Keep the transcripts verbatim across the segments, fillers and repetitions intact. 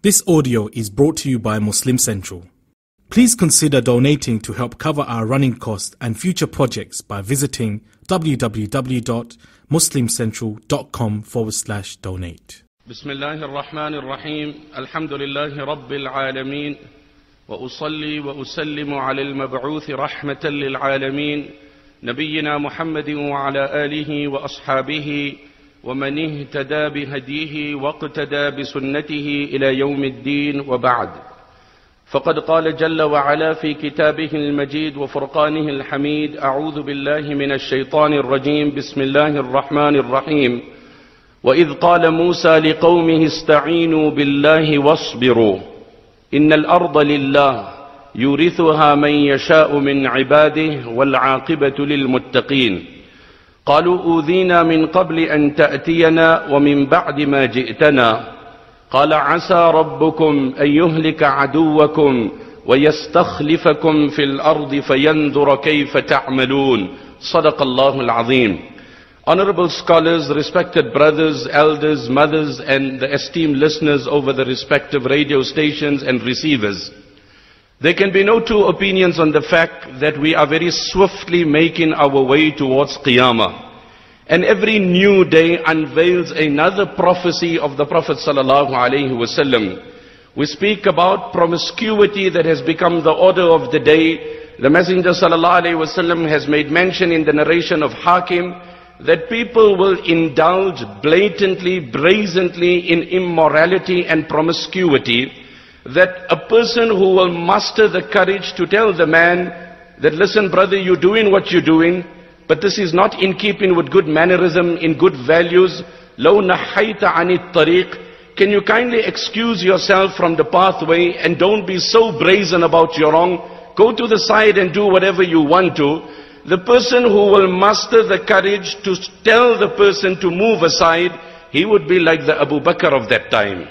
This audio is brought to you by Muslim Central. Please consider donating to help cover our running costs and future projects by visiting www.muslimcentral.com forward slash donate. Bismillahir Rahmanir Rahim. Alhamdulillahi Rabbil Alameen. Wa usalli wa usallimu ala al-mab'uuth rahmatan lil alameen. Nabiyyina Muhammadin wa ala alihi wa ashabihi. ومن اهتدى بهديه واقتدى بسنته إلى يوم الدين وبعد فقد قال جل وعلا في كتابه المجيد وفرقانه الحميد أعوذ بالله من الشيطان الرجيم بسم الله الرحمن الرحيم وإذ قال موسى لقومه استعينوا بالله واصبروا إن الأرض لله يورثها من يشاء من عباده والعاقبة للمتقين قالوا أوذينا من قبل أن تأتينا ومن بعد ما جئتنا قال عسى ربكم أن يهلك عدوكم ويستخلفكم في الأرض فينظر كيف تعملون صدق الله العظيم. Honorable scholars, respected brothers, elders, mothers and the esteemed listeners over the respective radio stations and receivers. There can be no two opinions on the fact that we are very swiftly making our way towards Qiyamah. And every new day unveils another prophecy of the Prophet Sallallahu Alaihi Wasallam. We speak about promiscuity that has become the order of the day. The Messenger Sallallahu Alaihi Wasallam has made mention in the narration of Hakim that people will indulge blatantly, brazenly in immorality and promiscuity. That a person who will muster the courage to tell the man that, listen brother, you're doing what you're doing, but this is not in keeping with good mannerism, in good values. لَوْ نَحَيْتَ عَنِ الطَّرِيقِ. Can you kindly excuse yourself from the pathway and don't be so brazen about your wrong. Go to the side and do whatever you want to. The person who will muster the courage to tell the person to move aside, he would be like the Abu Bakr of that time.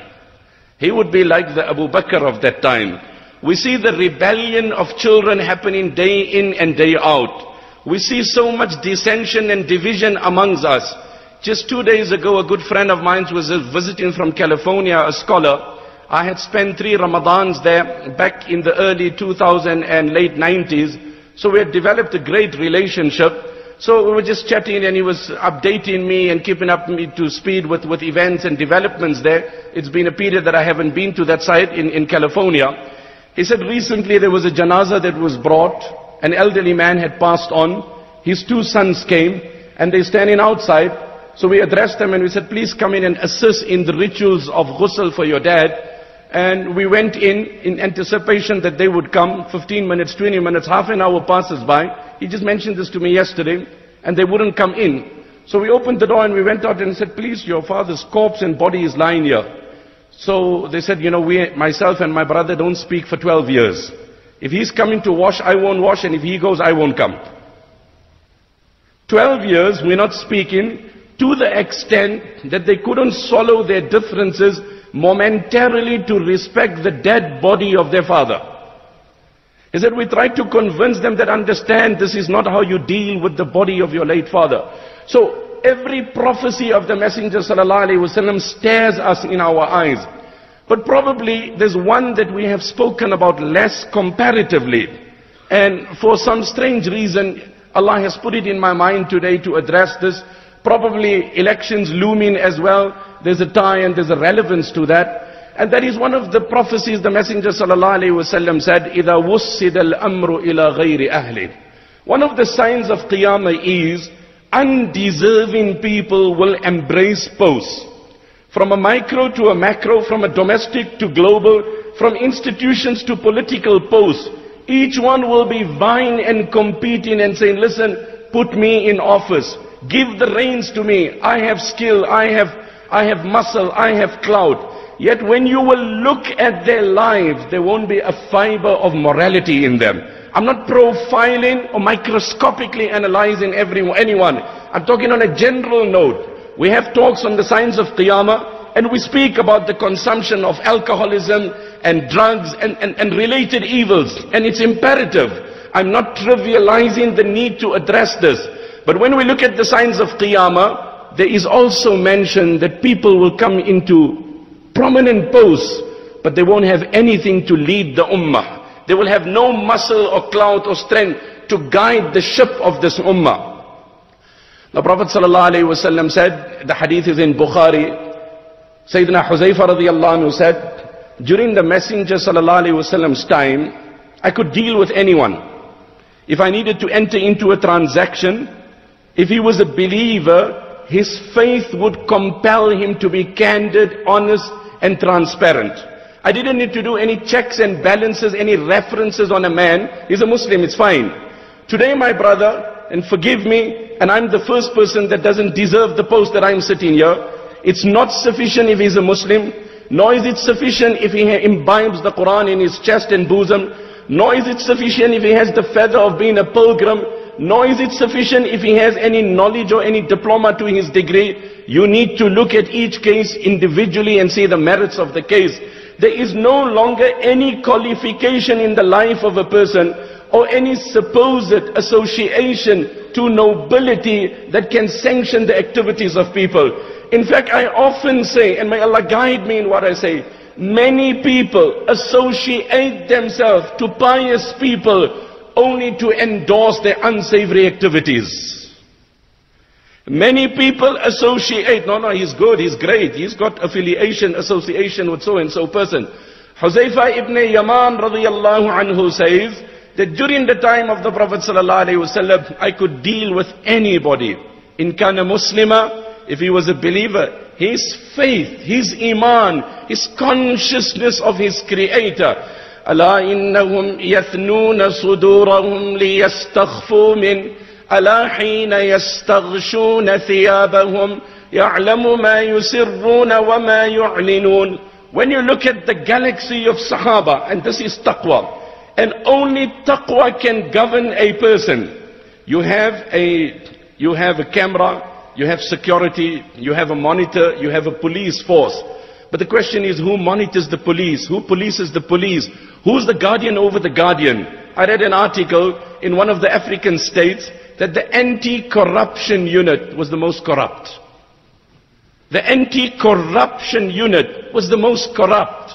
He would be like the Abu Bakr of that time. We see the rebellion of children happening day in and day out. We see so much dissension and division amongst us. Just two days ago, a good friend of mine was visiting from California, a scholar. I had spent three Ramadans there back in the early two thousands and late nineties. So we had developed a great relationship. So we were just chatting and he was updating me and keeping up me to speed with, with events and developments there. It's been a period that I haven't been to that site in, in California. He said recently there was a janaza that was brought. An elderly man had passed on. His two sons came and they're standing outside. So we addressed them and we said, please come in and assist in the rituals of ghusl for your dad. And we went in, in anticipation that they would come, fifteen minutes, twenty minutes, half an hour passes by. He just mentioned this to me yesterday, and they wouldn't come in. So we opened the door and we went out and said, please, your father's corpse and body is lying here. So they said, you know, we, myself and my brother don't speak for twelve years. If he's coming to wash, I won't wash, and if he goes, I won't come. twelve years, we're not speaking, to the extent that they couldn't swallow their differences momentarily to respect the dead body of their father. He said, we tried to convince them that understand this is not how you deal with the body of your late father. So every prophecy of the Messenger Sallallahu Alaihi Wasallam stares us in our eyes. But probably there's one that we have spoken about less comparatively. And for some strange reason, Allah has put it in my mind today to address this. Probably elections looming as well. There's a tie and there's a relevance to that. And that is one of the prophecies the Messenger Sallallahu Alaihi Wasallam said, إِذَا وُسِّدَ الْأَمْرُ إِلَىٰ غَيْرِ أَهْلِ. One of the signs of Qiyamah is undeserving people will embrace posts. From a micro to a macro, from a domestic to global, from institutions to political posts. Each one will be vying and competing and saying, listen, put me in office. Give the reins to me. I have skill, I have, I have muscle, I have clout. Yet when you will look at their lives, there won't be a fiber of morality in them. I'm not profiling or microscopically analyzing everyone, anyone. I'm talking on a general note. We have talks on the signs of Qiyamah, and we speak about the consumption of alcoholism and drugs and, and, and related evils. And it's imperative. I'm not trivializing the need to address this. But when we look at the signs of Qiyamah, there is also mention that people will come into prominent posts but they won't have anything to lead the ummah. They will have no muscle or clout or strength to guide the ship of this ummah. The Prophet ﷺ said, the hadith is in Bukhari, Sayyidina Huzaifa radiallahu anhu said, during the Messenger ﷺ's time, I could deal with anyone. If I needed to enter into a transaction, if he was a believer, his faith would compel him to be candid, honest and transparent. I didn't need to do any checks and balances, any references on a man. He's a Muslim, it's fine. Today, my brother, and forgive me, and I'm the first person that doesn't deserve the post that I'm sitting here. It's not sufficient if he's a Muslim, nor is it sufficient if he imbibes the Quran in his chest and bosom, nor is it sufficient if he has the feather of being a pilgrim, nor is it sufficient if he has any knowledge or any diploma to his degree. You need to look at each case individually and see the merits of the case. There is no longer any qualification in the life of a person or any supposed association to nobility that can sanction the activities of people. In fact, I often say, and may Allah guide me in what I say, many people associate themselves to pious people only to endorse their unsavory activities. Many people associate, no, no, he's good, he's great, he's got affiliation, association with so-and-so person. Huzaifa ibn Yaman radiallahu anhu says, that during the time of the Prophet ﷺ, I could deal with anybody. In kana muslima, if he was a believer, his faith, his iman, his consciousness of his creator. Ala innahum yathnuna sudurahum liyastaghfu min ala hina yastaghshuna thiyabahum ya'lamu ma yusirruna wa ma yu'linun. When you look at the galaxy of Sahaba, and this is taqwa, and only taqwa can govern a person. You have a, you have a camera, you have security, you have a monitor, you have a police force. But the question is, who monitors the police? Who polices the police? Who's the guardian over the guardian? I read an article in one of the African states that the anti-corruption unit was the most corrupt. The anti-corruption unit was the most corrupt.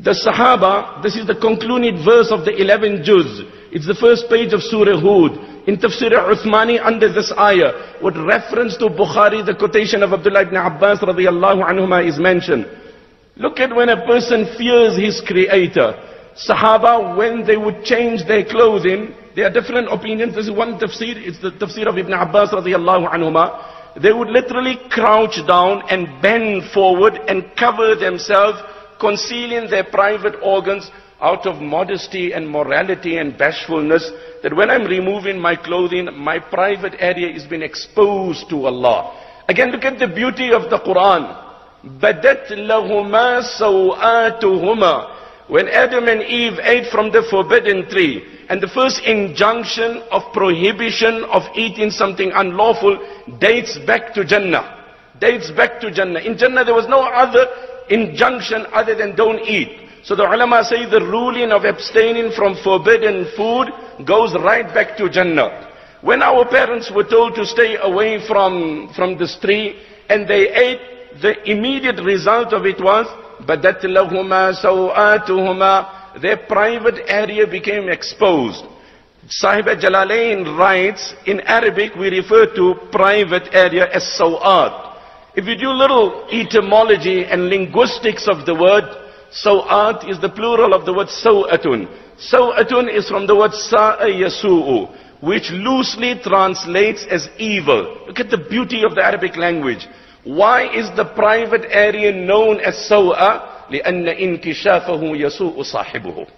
The Sahaba, this is the concluded verse of the eleventh juz. It's the first page of Surah Hud. In Tafsir Uthmani, under this ayah, with reference to Bukhari, the quotation of Abdullah ibn Abbas radiallahu anhuma is mentioned. Look at when a person fears his creator. Sahaba, when they would change their clothing, there are different opinions. This is one tafsir, it's the tafsir of Ibn Abbas radiallahu anhuma. They would literally crouch down and bend forward and cover themselves, concealing their private organs out of modesty and morality and bashfulness, that when I'm removing my clothing, my private area is being exposed to Allah. Again, look at the beauty of the Quran. بَدَتْ لَهُمَا سَوْآتُهُمَا. When Adam and Eve ate from the forbidden tree, and the first injunction of prohibition of eating something unlawful dates back to Jannah. Dates back to Jannah. In Jannah there was no other injunction other than don't eat. So the ulama say the ruling of abstaining from forbidden food goes right back to Jannah. When our parents were told to stay away from, from this tree and they ate, the immediate result of it was badat lahuma sawatuhuma, their private area became exposed. Sahib Jalalain writes, in Arabic we refer to private area as sawat. If you do little etymology and linguistics of the word, sawat is the plural of the word sawatun. Sawatun is from the word sa'a yasu'u, which loosely translates as evil. Look at the beauty of the Arabic language. Why is the private area known as sawa? لِأَنَّ إِنْكِشَافَهُ يَسُوءُ صَاحِبُهُ.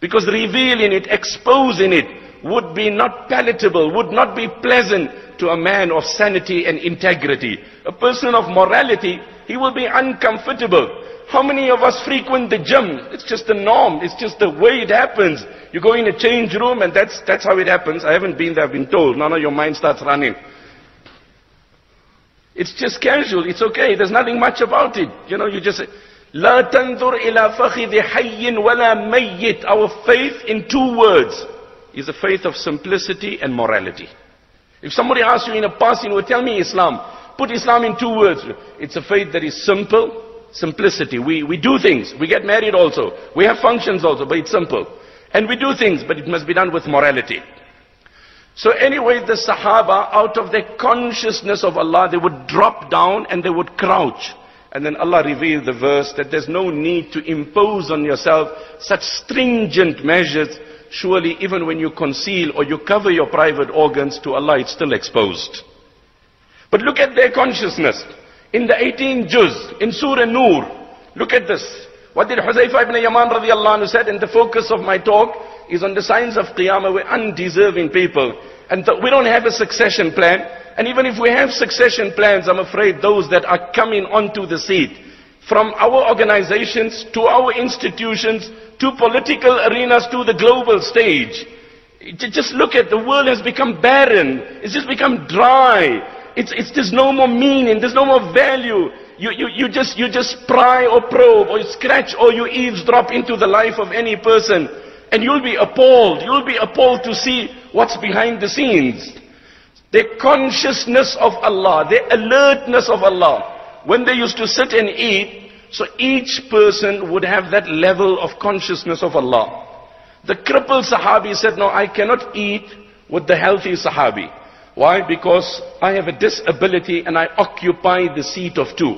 Because revealing it, exposing it, would be not palatable, would not be pleasant to a man of sanity and integrity. A person of morality, he will be uncomfortable. How many of us frequent the gym? It's just the norm, it's just the way it happens. You go in a change room and that's, that's how it happens. I haven't been there, I've been told. No, no, your mind starts running. It's just casual, it's okay, there's nothing much about it. You know, you just say, La tandur ila fakhidhi hayyin wala mayyit. Our faith in two words is a faith of simplicity and morality. If somebody asks you in a passing word, tell me Islam. Put Islam in two words. It's a faith that is simple, simplicity. We, we do things. We get married also. We have functions also, but it's simple. And we do things, but it must be done with morality. So anyway, the Sahaba, out of their consciousness of Allah, they would drop down and they would crouch. And then Allah revealed the verse that there's no need to impose on yourself such stringent measures. Surely even when you conceal or you cover your private organs to Allah, it's still exposed. But look at their consciousness. In the eighteen juz, in Surah Nur, look at this. What did Huzaifa ibn Yaman radiallahu anhu said? And the focus of my talk is on the signs of Qiyamah. We're undeserving people. And we don't have a succession plan. And even if we have succession plans, I'm afraid those that are coming onto the seat, from our organizations to our institutions, to political arenas, to the global stage. Just look at the world has become barren. It's just become dry. It's, it's, there's no more meaning, there's no more value. You, you, you, just, you just pry or probe or scratch or you eavesdrop into the life of any person and you'll be appalled. You'll be appalled to see what's behind the scenes. Their consciousness of Allah, their alertness of Allah. When they used to sit and eat, so each person would have that level of consciousness of Allah. The crippled Sahabi said, no, I cannot eat with the healthy Sahabi. Why? Because I have a disability and I occupy the seat of two.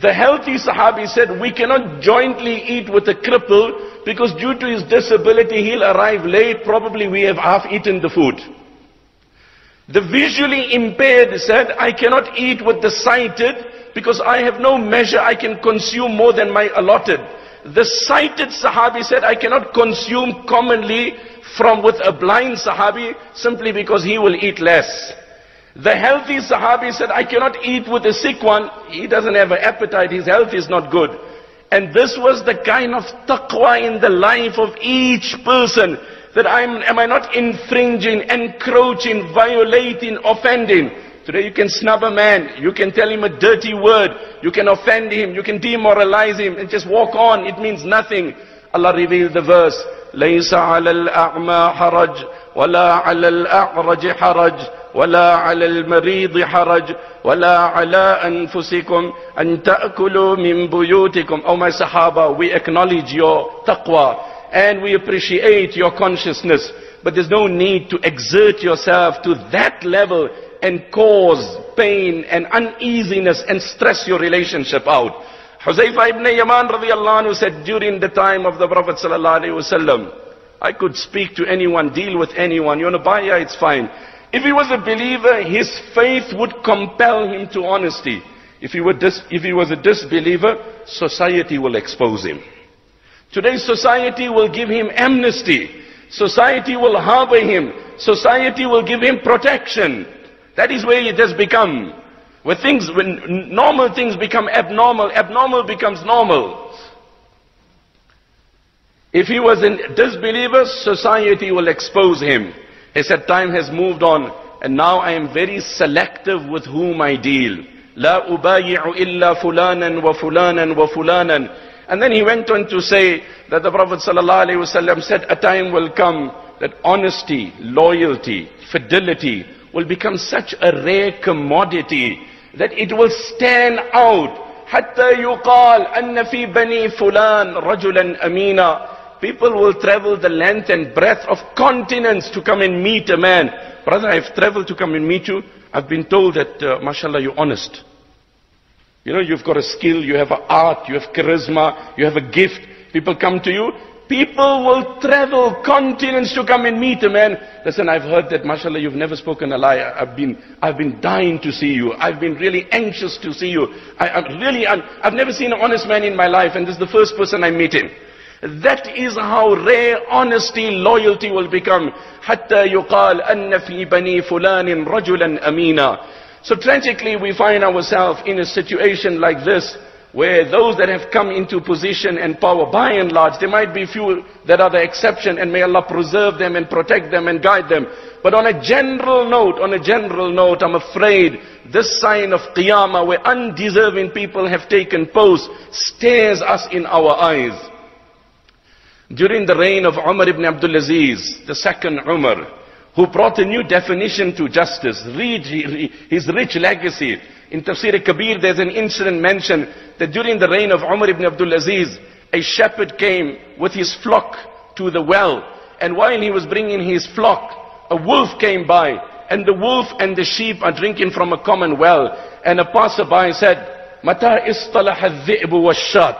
The healthy Sahabi said, we cannot jointly eat with a cripple because due to his disability, he'll arrive late. Probably we have half eaten the food. The visually impaired said, I cannot eat with the sighted because I have no measure. I can consume more than my allotted. The sighted Sahabi said, I cannot consume commonly from with a blind Sahabi simply because he will eat less. The healthy Sahabi said, I cannot eat with a sick one. He doesn't have an appetite. His health is not good. And this was the kind of taqwa in the life of each person. That I'm, am I not infringing, encroaching, violating, offending? Today you can snub a man. You can tell him a dirty word. You can offend him. You can demoralize him and just walk on. It means nothing. Allah revealed the verse. ليس على الأعمى حرج ولا على الأعرج حرج ولا على المريض حرج ولا على أنفسكم أن تأكلوا من بيوتكم. Oh my Sahaba, we acknowledge your taqwa and we appreciate your consciousness, but there's no need to exert yourself to that level and cause pain and uneasiness and stress your relationship out. Huzaifa ibn Yaman radiallahu anhu said, during the time of the Prophet sallallahu alayhi wasallam, I could speak to anyone, deal with anyone. You want to buy? Yeah, it's fine. If he was a believer, his faith would compel him to honesty. If he, were dis if he was a disbeliever, society will expose him. Today, society will give him amnesty. Society will harbor him. Society will give him protection. That is where it has become. Where things, when normal things become abnormal, abnormal becomes normal. If he was a disbeliever, society will expose him. He said, time has moved on, and now I am very selective with whom I deal. La ubayi'u illa fulanan wa fulanan wa fulanan. And then he went on to say that the Prophet ﷺ said, a time will come that honesty, loyalty, fidelity will become such a rare commodity that it will stand out. حَتَّى يُقَالْ أَنَّ فِي بَنِي فُلَانْ رَجُلًا أَمِينًا. People will travel the length and breadth of continents to come and meet a man. Brother, I've traveled to come and meet you. I've been told that, uh, mashallah, you're honest. You know, you've got a skill, you have an art, you have charisma, you have a gift. People come to you. People will travel continents to come and meet a man. Listen, I've heard that, mashallah, you've never spoken a lie. I've been, I've been dying to see you. I've been really anxious to see you. I, I'm really, I'm, I've never seen an honest man in my life, and this is the first person I'm meeting. That is how rare honesty, loyalty will become. حَتَّى يُقَالْ أَنَّ فِي بَنِي فُلَانٍ رَجُلًا أَمِينًا. So tragically, we find ourselves in a situation like this, where those that have come into position and power, by and large, there might be few that are the exception, and may Allah preserve them and protect them and guide them. But on a general note, on a general note, I'm afraid this sign of Qiyamah, where undeserving people have taken pose, stares us in our eyes. During the reign of Umar ibn Abdul Aziz, the second Umar, who brought a new definition to justice, his rich legacy. In Tafsir Kabir, there's an incident mentioned that during the reign of Umar ibn Abdul Aziz, a shepherd came with his flock to the well, and while he was bringing his flock, a wolf came by, and the wolf and the sheep are drinking from a common well, and a passerby said, "Mata istalaha dhi'bu washat."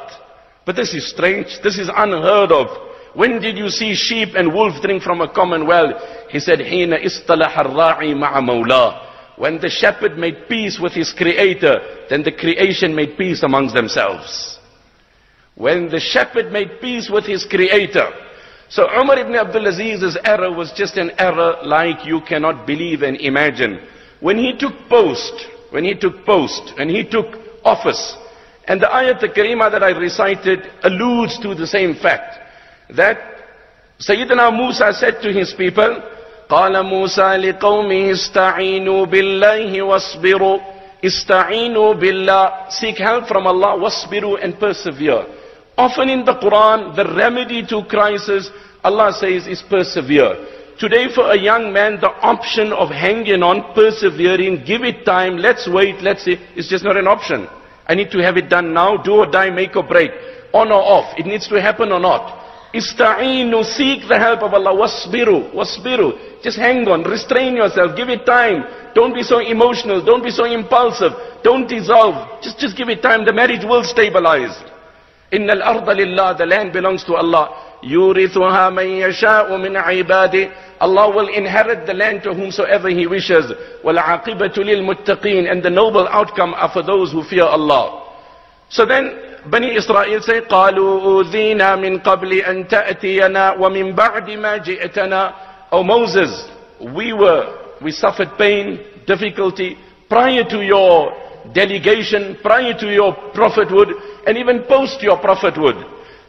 But this is strange, this is unheard of. When did you see sheep and wolf drink from a common well? He said, "Hina istalaha ar-ra'i ma'a mawla." When the shepherd made peace with his creator, then the creation made peace amongst themselves. When the shepherd made peace with his creator. So Umar ibn Abdul Aziz's error was just an error like you cannot believe and imagine. When he took post, when he took post, and he took office, and the ayat al-kareemah that I recited alludes to the same fact, that Sayyidina Musa said to his people, قال موسى لقومه استعينوا بالله واصبروا استعينوا بالله, seek help from Allah, wasbiru, and persevere. Often in the Quran, the remedy to crisis, Allah says, is persevere. Today for a young man, the option of hanging on, persevering, give it time, let's wait, let's see, it's just not an option. I need to have it done now, do or die, make or break, on or off, it needs to happen or not. Ista'inu, seek the help of Allah, wasbiru, wasbiru, just hang on, restrain yourself, give it time, don't be so emotional, don't be so impulsive, don't dissolve, just, just give it time, the marriage will stabilize. Innal arda lillah, the land belongs to Allah, yurithuha man yasha'u min ibadi, Allah will inherit the land to whomsoever He wishes, wal aqibatu lil muttaqeen, and the noble outcome are for those who fear Allah. So then, Bani Israel say, قَالُوا أُذِينَا مِنْ قَبْلِ أَنْ تَأْتِيَنَا وَمِنْ بَعْدِ مَا جِئْتَنَا. O Moses, we were, we suffered pain, difficulty, prior to your delegation, prior to your prophethood, and even post your prophethood.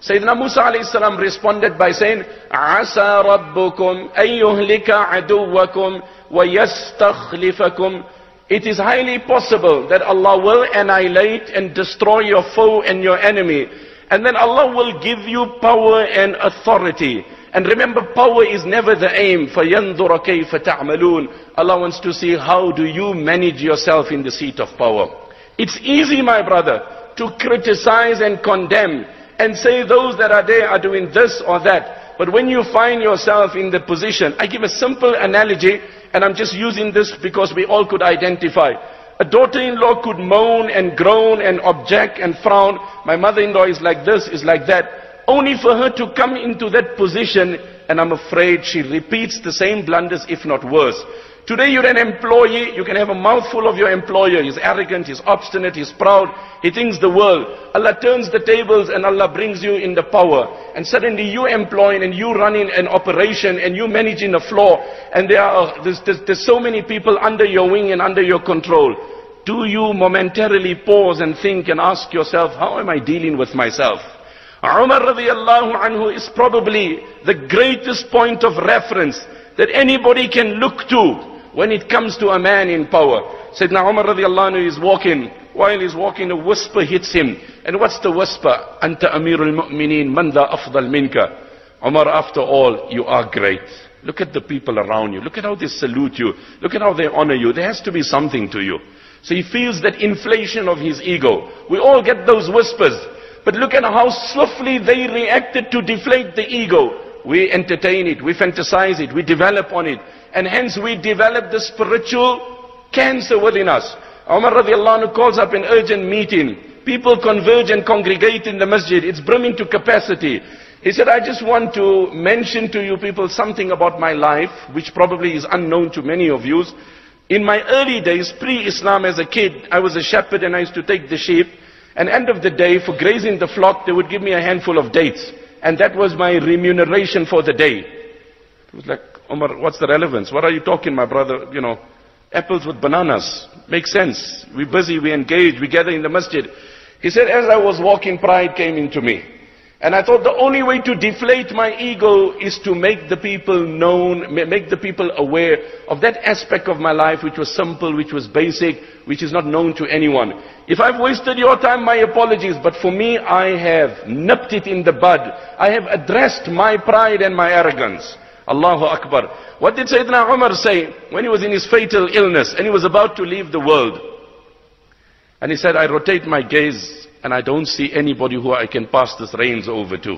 Sayyidina Musa alayhi salam responded by saying, عَسَى رَبُّكُمْ أَيُّهْلِكَ عَدُوَّكُمْ وَيَسْتَخْلِفَكُمْ. It is highly possible that Allah will annihilate and destroy your foe and your enemy. And then Allah will give you power and authority. And remember, power is never the aim. فَيَنْظُرَ كَيْفَ تَعْمَلُونَ. Allah wants to see how do you manage yourself in the seat of power. It's easy, my brother, to criticize and condemn and say those that are there are doing this or that. But when you find yourself in the position, I give a simple analogy, and I'm just using this because we all could identify. A daughter-in-law could moan and groan and object and frown. My mother-in-law is like this, is like that. Only for her to come into that position, and I'm afraid she repeats the same blunders, if not worse. Today you're an employee, you can have a mouthful of your employer. He's arrogant, he's obstinate, he's proud, he thinks the world. Allah turns the tables and Allah brings you in the power. And suddenly you employing and you running an operation and you managing a floor. And there are, there's, there's, there's so many people under your wing and under your control. Do you momentarily pause and think and ask yourself, how am I dealing with myself? Umar radiallahu anhu is probably the greatest point of reference that anybody can look to when it comes to a man in power. Sayyidina Umar radiallahu anhu is walking. While he's walking, a whisper hits him. And what's the whisper? Anta amirul mu'mineen, man da afdal minka. Umar, after all, you are great. Look at the people around you. Look at how they salute you. Look at how they honor you. There has to be something to you. So he feels that inflation of his ego. We all get those whispers. But look at how swiftly they reacted to deflate the ego. We entertain it. We fantasize it. We develop on it. And hence we develop the spiritual cancer within us. Umar radiallahu anhu calls up an urgent meeting. People converge and congregate in the masjid. It's brimming to capacity. He said, I just want to mention to you people something about my life, which probably is unknown to many of you. In my early days, pre-Islam, as a kid, I was a shepherd and I used to take the sheep. And end of the day, for grazing the flock, they would give me a handful of dates. And that was my remuneration for the day. It was like, Umar, what's the relevance? What are you talking, my brother? You know, apples with bananas. Makes sense. We're busy, we engage, we gather in the masjid. He said, as I was walking, pride came into me. And I thought the only way to deflate my ego is to make the people known, make the people aware of that aspect of my life which was simple, which was basic, which is not known to anyone. If I've wasted your time, my apologies. But for me, I have nipped it in the bud. I have addressed my pride and my arrogance. Allahu Akbar. What did Sayyidina Umar say when he was in his fatal illness and he was about to leave the world? And he said, I rotate my gaze and I don't see anybody who I can pass this reins over to.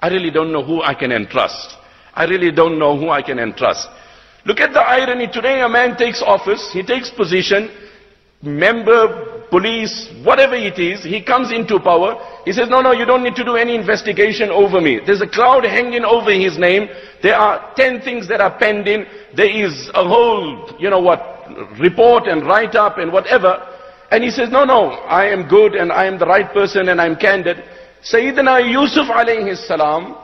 I really don't know who I can entrust. I really don't know who I can entrust. Look at the irony. Today a man takes office, he takes position, member, police, whatever it is, he comes into power. He says, no, no, you don't need to do any investigation over me. There's a cloud hanging over his name. There are ten things that are pending. There is a whole, you know what, report and write-up and whatever. And he says, no, no, I am good and I am the right person and I'm candid. Sayyidina Yusuf alayhi salam,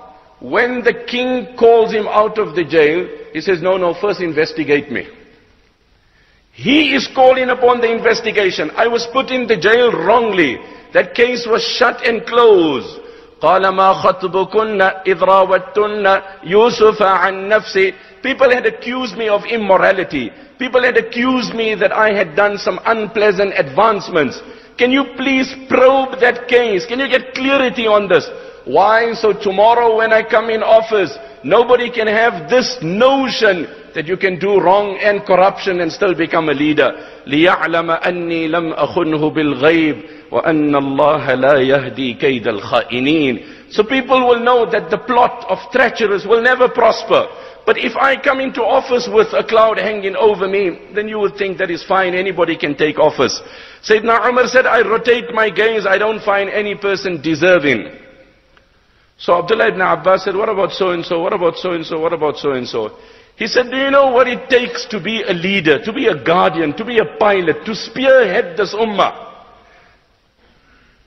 when the king calls him out of the jail, he says, no, no, first investigate me. He is calling upon the investigation. I was put in the jail wrongly. That case was shut and closed. People had accused me of immorality. People had accused me that I had done some unpleasant advancements. Can you please probe that case? Can you get clarity on this? Why? So tomorrow when I come in office, nobody can have this notion that you can do wrong and corruption and still become a leader. لِيَعْلَمَ أَنِّي لَمْ أَخُنْهُ بِالْغَيْبِ وَأَنَّ اللَّهَ لَا يَهْدِي كَيْدَ الْخَائِنِينَ. So people will know that the plot of treacherous will never prosper. But if I come into office with a cloud hanging over me, then you would think that is fine, anybody can take office. Sayyidina Umar said, I rotate my gaze, I don't find any person deserving. So Abdullah ibn Abbas said, what about so-and-so, what about so-and-so, what about so-and-so? He said, do you know what it takes to be a leader, to be a guardian, to be a pilot, to spearhead this ummah?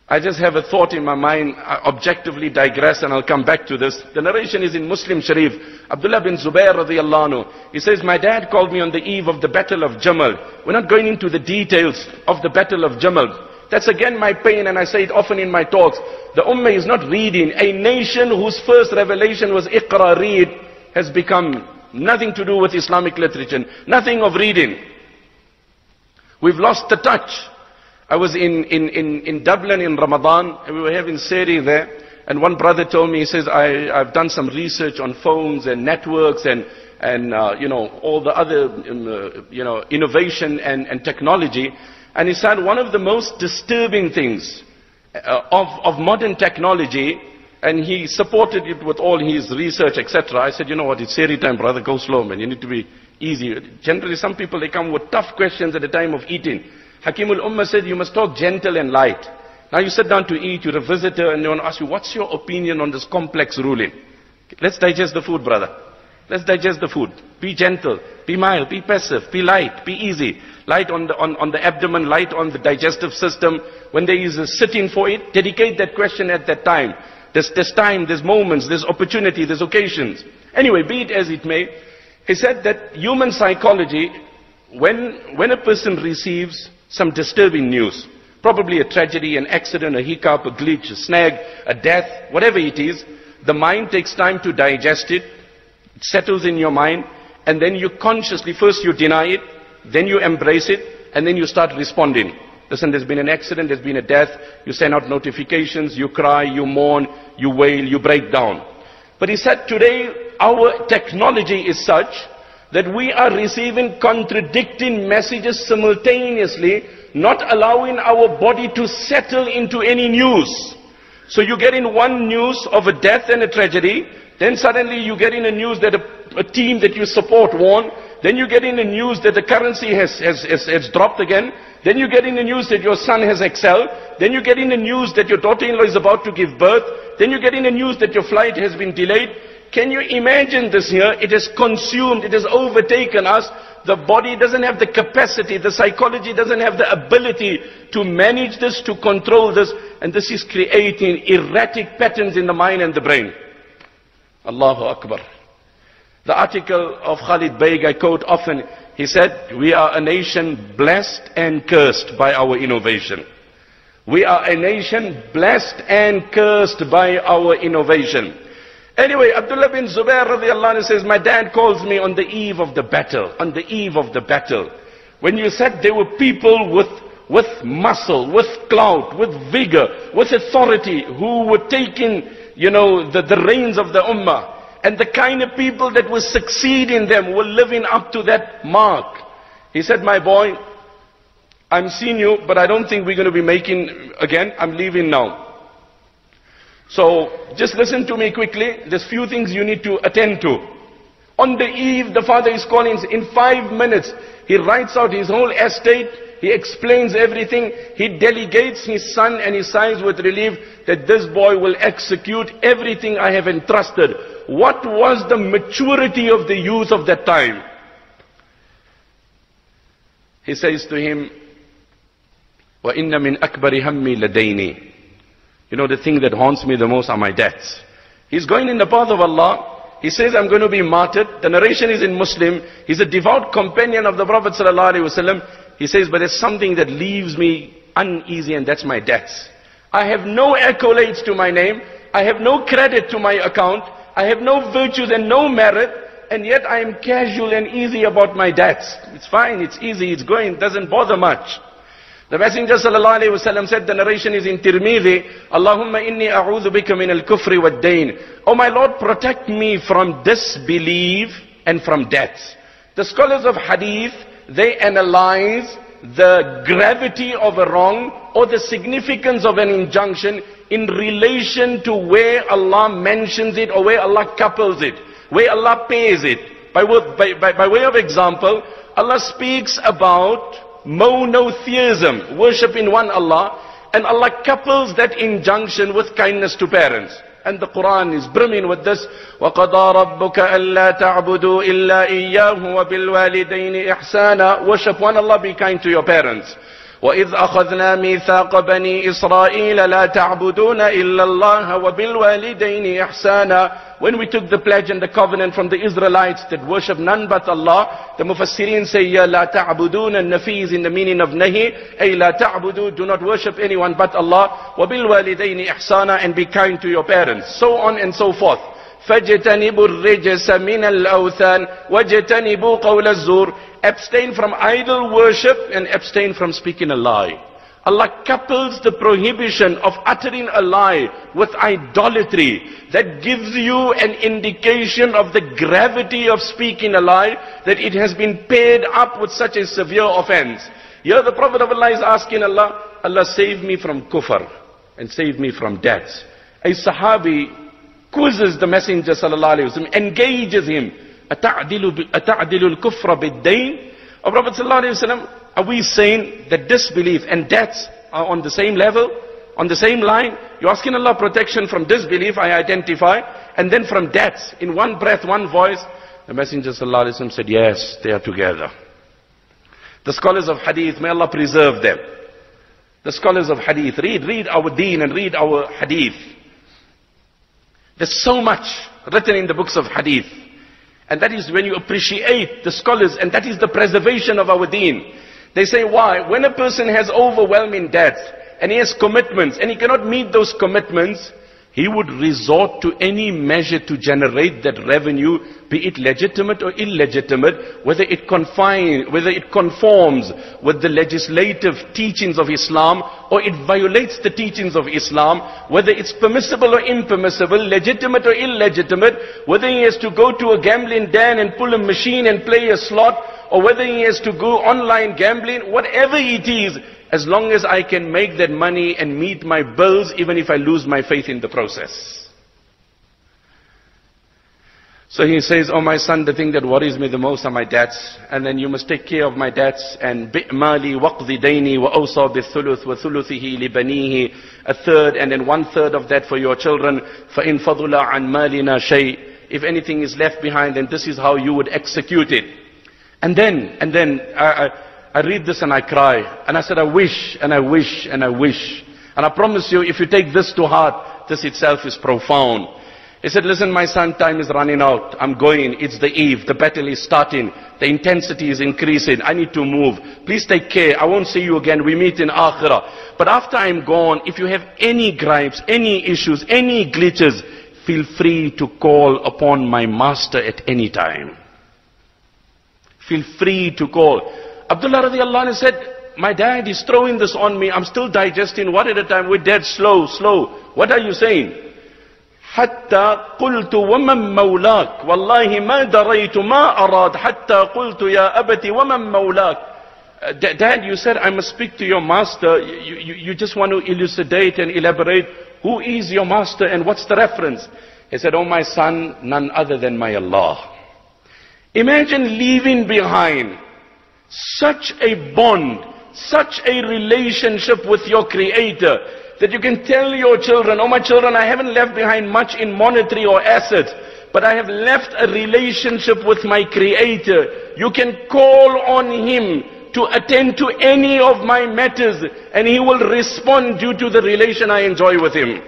I just have a thought in my mind. I objectively digress and I'll come back to this. The narration is in Muslim Sharif. Abdullah bin Zubair radiyallahu anhu. He says, my dad called me on the eve of the Battle of Jamal. We're not going into the details of the Battle of Jamal. That's again my pain, and I say it often in my talks. The ummah is not reading. A nation whose first revelation was Iqra, read, has become nothing to do with Islamic literature. Nothing of reading. We've lost the touch. I was in, in, in, in Dublin in Ramadan, and we were having Seri there, and one brother told me, he says, I, I've done some research on phones and networks and, and uh, you know, all the other, uh, you know, innovation and, and technology. And he said, one of the most disturbing things uh, of, of modern technology, and he supported it with all his research, et cetera. I said, you know what, it's Seri time, brother, go slow, man, you need to be easy. Generally, some people, they come with tough questions at the time of eating. Hakim al-Ummah said, you must talk gentle and light. Now you sit down to eat, you're a visitor, and they want to ask you, what's your opinion on this complex ruling? Let's digest the food, brother. Let's digest the food. Be gentle, be mild, be passive, be light, be easy. Light on the, on, on the abdomen, light on the digestive system. When there is a sitting for it, dedicate that question at that time. There's, there's time, there's moments, there's opportunity, there's occasions. Anyway, be it as it may, he said that human psychology, when, when a person receives some disturbing news, probably a tragedy, an accident, a hiccup, a glitch, a snag, a death, whatever it is, the mind takes time to digest it, it settles in your mind, and then you consciously, first you deny it, then you embrace it, and then you start responding. Listen, there's been an accident, there's been a death, you send out notifications, you cry, you mourn, you wail, you break down. But he said today our technology is such that we are receiving contradicting messages simultaneously, not allowing our body to settle into any news. So you get in one news of a death and a tragedy, then suddenly you get in a news that a, a team that you support won, then you get in the news that the currency has, has, has, has dropped again, then you get in the news that your son has excelled, then you get in the news that your daughter-in-law is about to give birth, then you get in the news that your flight has been delayed. Can you imagine this here? It has consumed, it has overtaken us. The body doesn't have the capacity, the psychology doesn't have the ability to manage this, to control this. And this is creating erratic patterns in the mind and the brain. Allahu Akbar. The article of Khalid Baig I quote often, he said, we are a nation blessed and cursed by our innovation. We are a nation blessed and cursed by our innovation. Anyway, Abdullah bin Zubair radiallahu anhu says, my dad calls me on the eve of the battle, on the eve of the battle. When you said there were people with, with muscle, with clout, with vigor, with authority, who were taking, you know, the, the reins of the ummah. and the kind of people that will succeed in them will living up to that mark. He said, my boy, I'm seeing you, but I don't think we're going to be making again. I'm leaving now. So just listen to me quickly. There's few things you need to attend to. On the eve, the father is calling. In five minutes, he writes out his whole estate. He explains everything. He delegates his son and he sighs with relief that this boy will execute everything I have entrusted. What was the maturity of the youth of that time? He says to him, وَإِنَّ مِنْ أَكْبَرِ هَمِّي لَدَيْنِي. You know, the thing that haunts me the most are my debts. He's going in the path of Allah. He says, I'm going to be martyred. The narration is in Muslim. He's a devout companion of the Prophet ﷺ. He says, but there's something that leaves me uneasy, and that's my debts. I have no accolades to my name. I have no credit to my account. I have no virtues and no merit. And yet I am casual and easy about my debts. It's fine, it's easy, it's going, it doesn't bother much. The Messenger sallallahu alayhi wa sallam said, the narration is in Tirmidhi, Allahumma inni a'udhu bika min al-kufri wad-dayn. Oh my Lord, protect me from disbelief and from debts. The scholars of Hadith, they analyze the gravity of a wrong or the significance of an injunction in relation to where Allah mentions it or where Allah couples it, where Allah pays it. By, by, by, by way of example, Allah speaks about monotheism, worship in one Allah, and Allah couples that injunction with kindness to parents. And the Qur'an is brimming with this. وَقَضَى رَبُّكَ أَلَّا تَعْبُدُوا إِلَّا إِيَّاهُ وَبِالْوَالِدَيْنِ إِحْسَانًا. Worship one Allah, be kind to your parents. وَإِذْ أَخَذْنَا مِيثَاقَ بَنِي إِسْرَائِيلَ لَا تَعْبُدُونَ إِلَّا اللَّهَ وَبِالْوَالِدَيْنِ إِحْسَانًا. When we took the pledge and the covenant from the Israelites that worship none but Allah, the Mufassirin say, لَا تَعْبُدُونَ. Nafi is in the meaning of Nahi. أي لَا تَعْبُدُوا, do not worship anyone but Allah. وَبِالْوَالِدَيْنِ إِحْسَانًا, and be kind to your parents. So on and so forth. فَاجْتَنِبُوا الرِّجْسَ مِنَ الْأَوْثَانِ وَاجْتَنِبُوا قَوْلَ الزُّورِ. Abstain from idol worship and abstain from speaking a lie. Allah couples the prohibition of uttering a lie with idolatry. That gives you an indication of the gravity of speaking a lie, that it has been paired up with such a severe offense. Here the Prophet of Allah is asking Allah, Allah save me from kufr and save me from debts. A Sahabi quizzes the Messenger sallallahu alaihi wasallam, engages him. أَتَعْدِلُ الْكُفْرَ بِالدَّيْنِ. O Prophet sallallahu alayhi wa sallam, are we saying that disbelief and debts are on the same level, on the same line? You're asking Allah protection from disbelief, I identify, and then from debts, in one breath, one voice. The Messenger sallallahu alayhi wa sallam said, yes, they are together. The scholars of Hadith, may Allah preserve them. The scholars of Hadith, read, read our deen and read our Hadith. There's so much written in the books of Hadith. And that is when you appreciate the scholars, and that is the preservation of our deen. They say, why? When a person has overwhelming debts, and he has commitments, and he cannot meet those commitments, he would resort to any measure to generate that revenue, be it legitimate or illegitimate, whether it confine, whether it conforms with the legislative teachings of Islam, or it violates the teachings of Islam, whether it's permissible or impermissible, legitimate or illegitimate, whether he has to go to a gambling den and pull a machine and play a slot, or whether he has to go online gambling, whatever it is, as long as I can make that money and meet my bills, even if I lose my faith in the process. So he says, oh my son, the thing that worries me the most are my debts, and then you must take care of my debts, and bi'mali waqdi dayni wa awsa bithuluth wa thuluthihi li banihi, a third and then one third of that for your children, fa in fadula an malina shay, if anything is left behind, then this is how you would execute it. And then, and then, uh, uh, I read this and I cry. And I said, I wish, and I wish, and I wish. And I promise you, if you take this to heart, this itself is profound. He said, listen, my son, time is running out. I'm going. It's the eve. The battle is starting. The intensity is increasing. I need to move. Please take care. I won't see you again. We meet in Akhirah. But after I'm gone, if you have any gripes, any issues, any glitches, feel free to call upon my master at any time. Feel free to call. Abdullah radiallahu anhu said, my dad is throwing this on me, I'm still digesting, one at a time, we're dead slow, slow. What are you saying? حتى قلت ومن مولاك والله ما دريت ما أراد حتى قلت يا أبتي ومن مولاك. Dad, you said I must speak to your master. You, you, you just want to elucidate and elaborate who is your master and what's the reference. He said, oh my son, none other than my Allah. Imagine leaving behind such a bond, such a relationship with your Creator that you can tell your children, oh my children, I haven't left behind much in monetary or assets, but I have left a relationship with my Creator. You can call on Him to attend to any of my matters and He will respond due to the relation I enjoy with Him.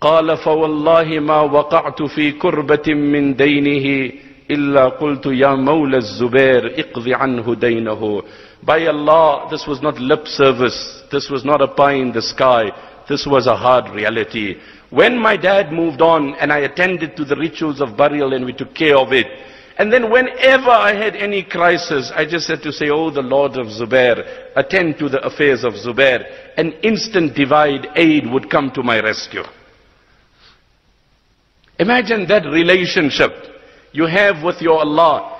قال فوالله ما وقعت في كربة من دينه إلا قلت يا مولى الزبير اقضي عنه دينه. By Allah, this was not lip service, this was not a pie in the sky, this was a hard reality. When my dad moved on and I attended to the rituals of burial and we took care of it, and then whenever I had any crisis, I just had to say, oh, the Lord of Zubair, attend to the affairs of Zubair. An instant divine aid would come to my rescue. Imagine that relationship you have with your Allah.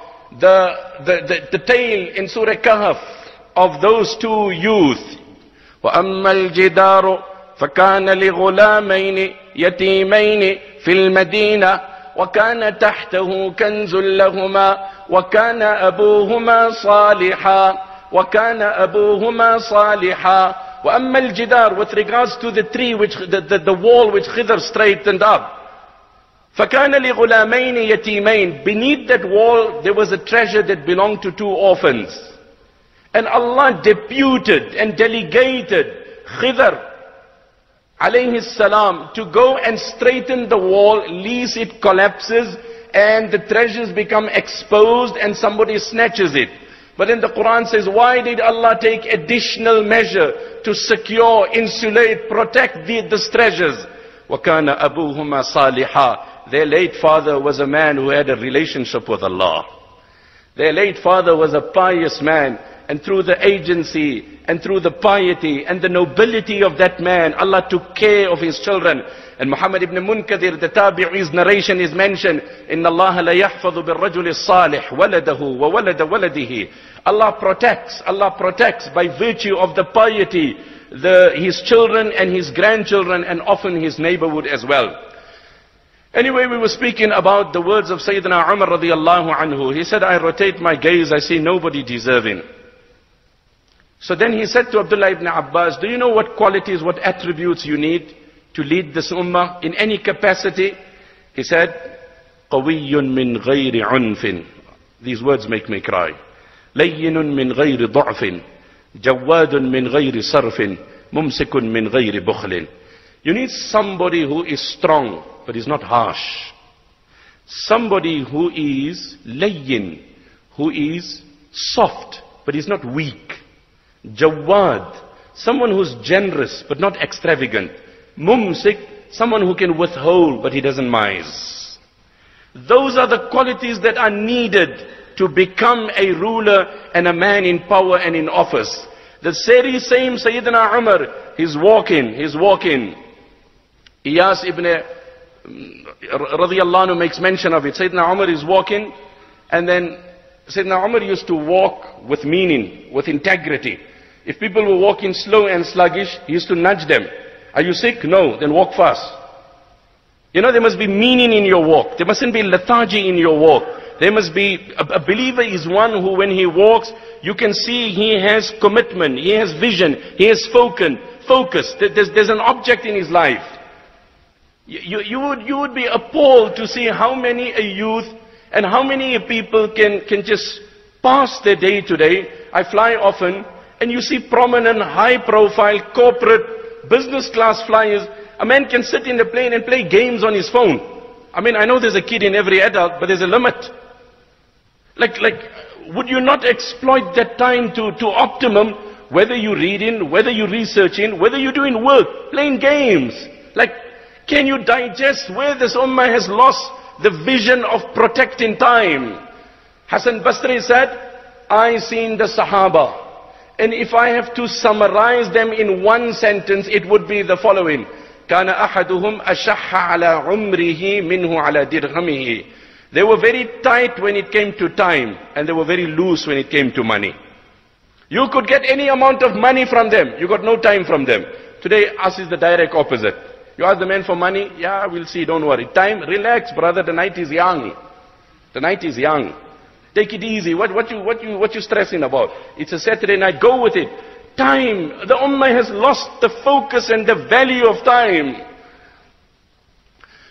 The, the, the, the tale in Surah Kahf of those two youth. وَأَمَّا الْجِدَارُ فَكَانَ لِغُلَامَيْنِ يَتِيمَيْنِ فِي الْمَدِينَةِ وكان تحته كنز لهما وكان أبوهما صالحا وكان أبوهما صالحا. وأما الجدار, with regards to the tree which the, the, the wall which Khidr straightened up, فكان لغلامين يتيمين, beneath that wall there was a treasure that belonged to two orphans, and Allah deputed and delegated Khidr alayhi salam to go and straighten the wall, lest it collapses and the treasures become exposed and somebody snatches it. But then the Quran says, why did Allah take additional measure to secure, insulate, protect the, these treasures? وَكَانَ أَبُوهُمَا صَالِحًا. Their late father was a man who had a relationship with Allah. Their late father was a pious man, and through the agency and through the piety and the nobility of that man, Allah took care of his children. And Muhammad ibn Munkadir, the Tabi'i's narration is mentioned, إِنَّ اللَّهَ لَيَحْفَظُ بِالرَّجُلِ الصَّالِحِ وَلَدَهُ وَوَلَدَ وَلَدِهِ. Allah protects, Allah protects by virtue of the piety, the, his children and his grandchildren, and often his neighborhood as well. Anyway, we were speaking about the words of Sayyidina Umar radiallahu anhu. He said, I rotate my gaze, I see nobody deserving. So then he said to Abdullah ibn Abbas, do you know what qualities, what attributes you need to lead this ummah in any capacity? He said, قَوِيٌّ مِّن غَيْرِ عُنْفٍ. These words make me cry. لَيِّنٌ مِّن غَيْرِ ضَعْفٍ جَوَّادٌ مِّن غَيْرِ صَرْفٍ مُمْسِكٌ مِّن غَيْرِ بُخْلٍ. You need somebody who is strong, but is not harsh. Somebody who is layyin, who is soft, but is not weak. Jawad, someone who's generous but not extravagant. Mumsik, someone who can withhold but he doesn't mise. Those are the qualities that are needed to become a ruler and a man in power and in office. The very same Sayyidina Umar, he's walking, he's walking. Iyas ibn Radiyallahu anhu makes mention of it. Sayyidina Umar is walking, and then Sayyidina Umar used to walk with meaning, with integrity. If people were walking slow and sluggish, he used to nudge them. Are you sick? No. Then walk fast. You know, there must be meaning in your walk. There mustn't be lethargy in your walk. There must be, a, a believer is one who when he walks, you can see he has commitment, he has vision, he has focus. There's, there's an object in his life. You, you, you, would, you would be appalled to see how many a youth and how many people can, can just pass their day to day. I fly often, and you see prominent, high-profile, corporate, business-class flyers. A man can sit in the plane and play games on his phone. I mean, I know there's a kid in every adult, but there's a limit. Like, like, would you not exploit that time to, to optimum, whether you're reading, whether you're researching, whether you're doing work, playing games? Like, can you digest where this ummah has lost the vision of protecting time? Hassan al-Basri said, I seen the Sahaba, and if I have to summarize them in one sentence, it would be the following. كان أحدهم أشح على عمره منه على درهمه. They were very tight when it came to time, and they were very loose when it came to money. You could get any amount of money from them, you got no time from them. Today, us is the direct opposite. You ask the man for money, yeah, we'll see, don't worry. Time, relax, brother, the night is young. The night is young. Take it easy. What, what, you, what, you, what you stressing about? It's a Saturday night, go with it. Time, the Ummah has lost the focus and the value of time.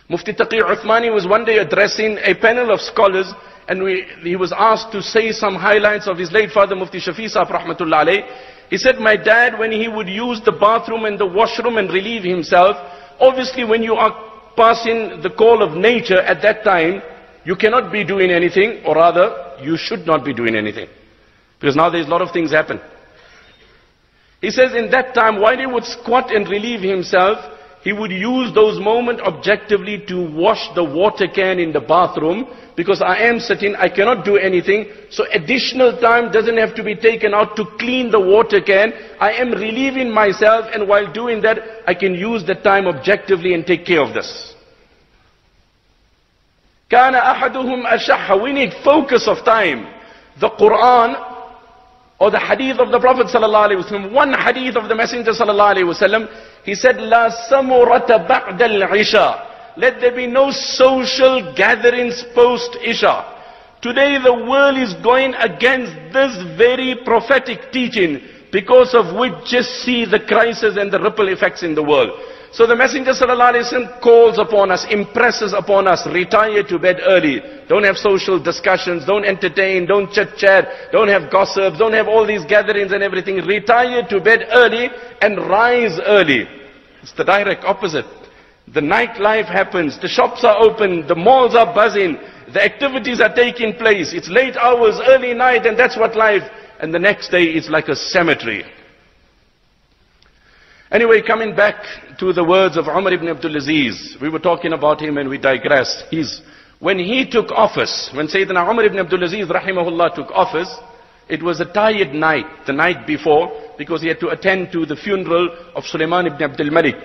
Mufti Taqi Uthmani was one day addressing a panel of scholars, and we, he was asked to say some highlights of his late father Mufti Shafi Sahab Rahmatullah Alayh. He said, my dad, when he would use the bathroom and the washroom and relieve himself, obviously when you are passing the call of nature at that time, you cannot be doing anything, or rather, you should not be doing anything. Because now there's a lot of things happen. He says in that time, while he would squat and relieve himself, he would use those moments objectively to wash the water can in the bathroom, because I am sitting, I cannot do anything, so additional time doesn't have to be taken out to clean the water can. I am relieving myself, and while doing that, I can use the time objectively and take care of this. كان أحدهم أشح. We need focus of time. The Qur'an or the Hadith of the Prophet ﷺ, one Hadith of the Messenger ﷺ, he said, "La samurata ba'da al-isha." Let there be no social gatherings post-isha. Today the world is going against this very prophetic teaching, because of which just see the crisis and the ripple effects in the world. So the Messenger ﷺ calls upon us, impresses upon us, retire to bed early. Don't have social discussions, don't entertain, don't chit-chat, don't have gossips, don't have all these gatherings and everything. Retire to bed early and rise early. It's the direct opposite. The nightlife happens, the shops are open, the malls are buzzing, the activities are taking place. It's late hours, early night, and that's what life. And the next day it's like a cemetery. Anyway, coming back to the words of Umar ibn Abdul Aziz, we were talking about him and we digressed. He's, when he took office, when Sayyidina Umar ibn Abdul Aziz rahimahullah took office, it was a tired night, the night before, because he had to attend to the funeral of Sulaiman ibn Abdul Malik.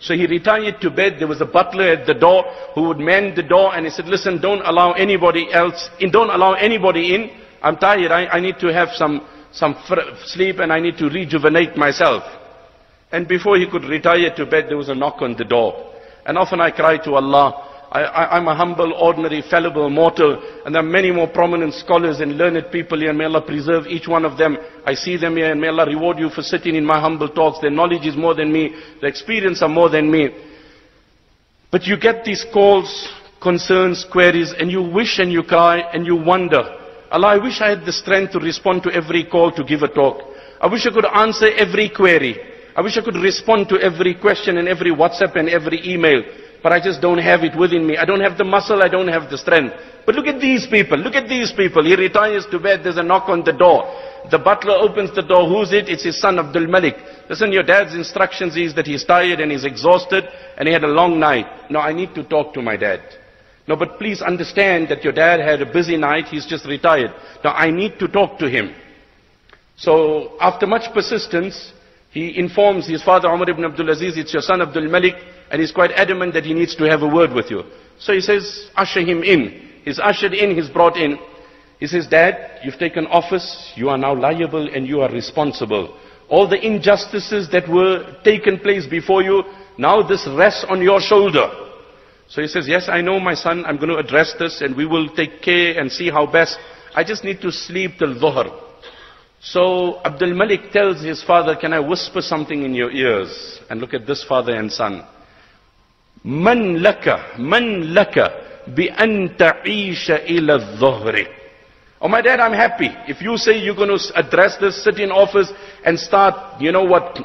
So he retired to bed. There was a butler at the door who would man the door, and he said, listen, don't allow anybody else in, don't allow anybody in. I'm tired, I, I need to have some, some sleep, and I need to rejuvenate myself. And before he could retire to bed, there was a knock on the door. And often I cry to Allah, I, I, I'm a humble, ordinary, fallible mortal, and there are many more prominent scholars and learned people here, and may Allah preserve each one of them. I see them here, and may Allah reward you for sitting in my humble talks. Their knowledge is more than me, their experience are more than me. But you get these calls, concerns, queries, and you wish and you cry and you wonder, Allah, I wish I had the strength to respond to every call, to give a talk. I wish I could answer every query. I wish I could respond to every question and every WhatsApp and every email, but I just don't have it within me. I don't have the muscle, I don't have the strength. But look at these people, look at these people. He retires to bed, there's a knock on the door. The butler opens the door, who's it? It's his son Abdul Malik. Listen, your dad's instructions is that he's tired and he's exhausted and he had a long night. No, I need to talk to my dad. No, but please understand that your dad had a busy night, he's just retired. Now I need to talk to him. So after much persistence, he informs his father Umar ibn Abdul Aziz, it's your son Abdul Malik, and he's quite adamant that he needs to have a word with you. So he says, usher him in. He's ushered in, he's brought in. He says, Dad, you've taken office, you are now liable and you are responsible. All the injustices that were taken place before you, now this rests on your shoulder. So he says, yes, I know my son, I'm going to address this and we will take care and see how best. I just need to sleep till Dhuhr. So Abdul Malik tells his father, can I whisper something in your ears? And look at this father and son. Man laka, man laka, bi an ta'isha ila dhuhri. Oh my dad, I'm happy. If you say you're going to address this, sit in office and start, you know what,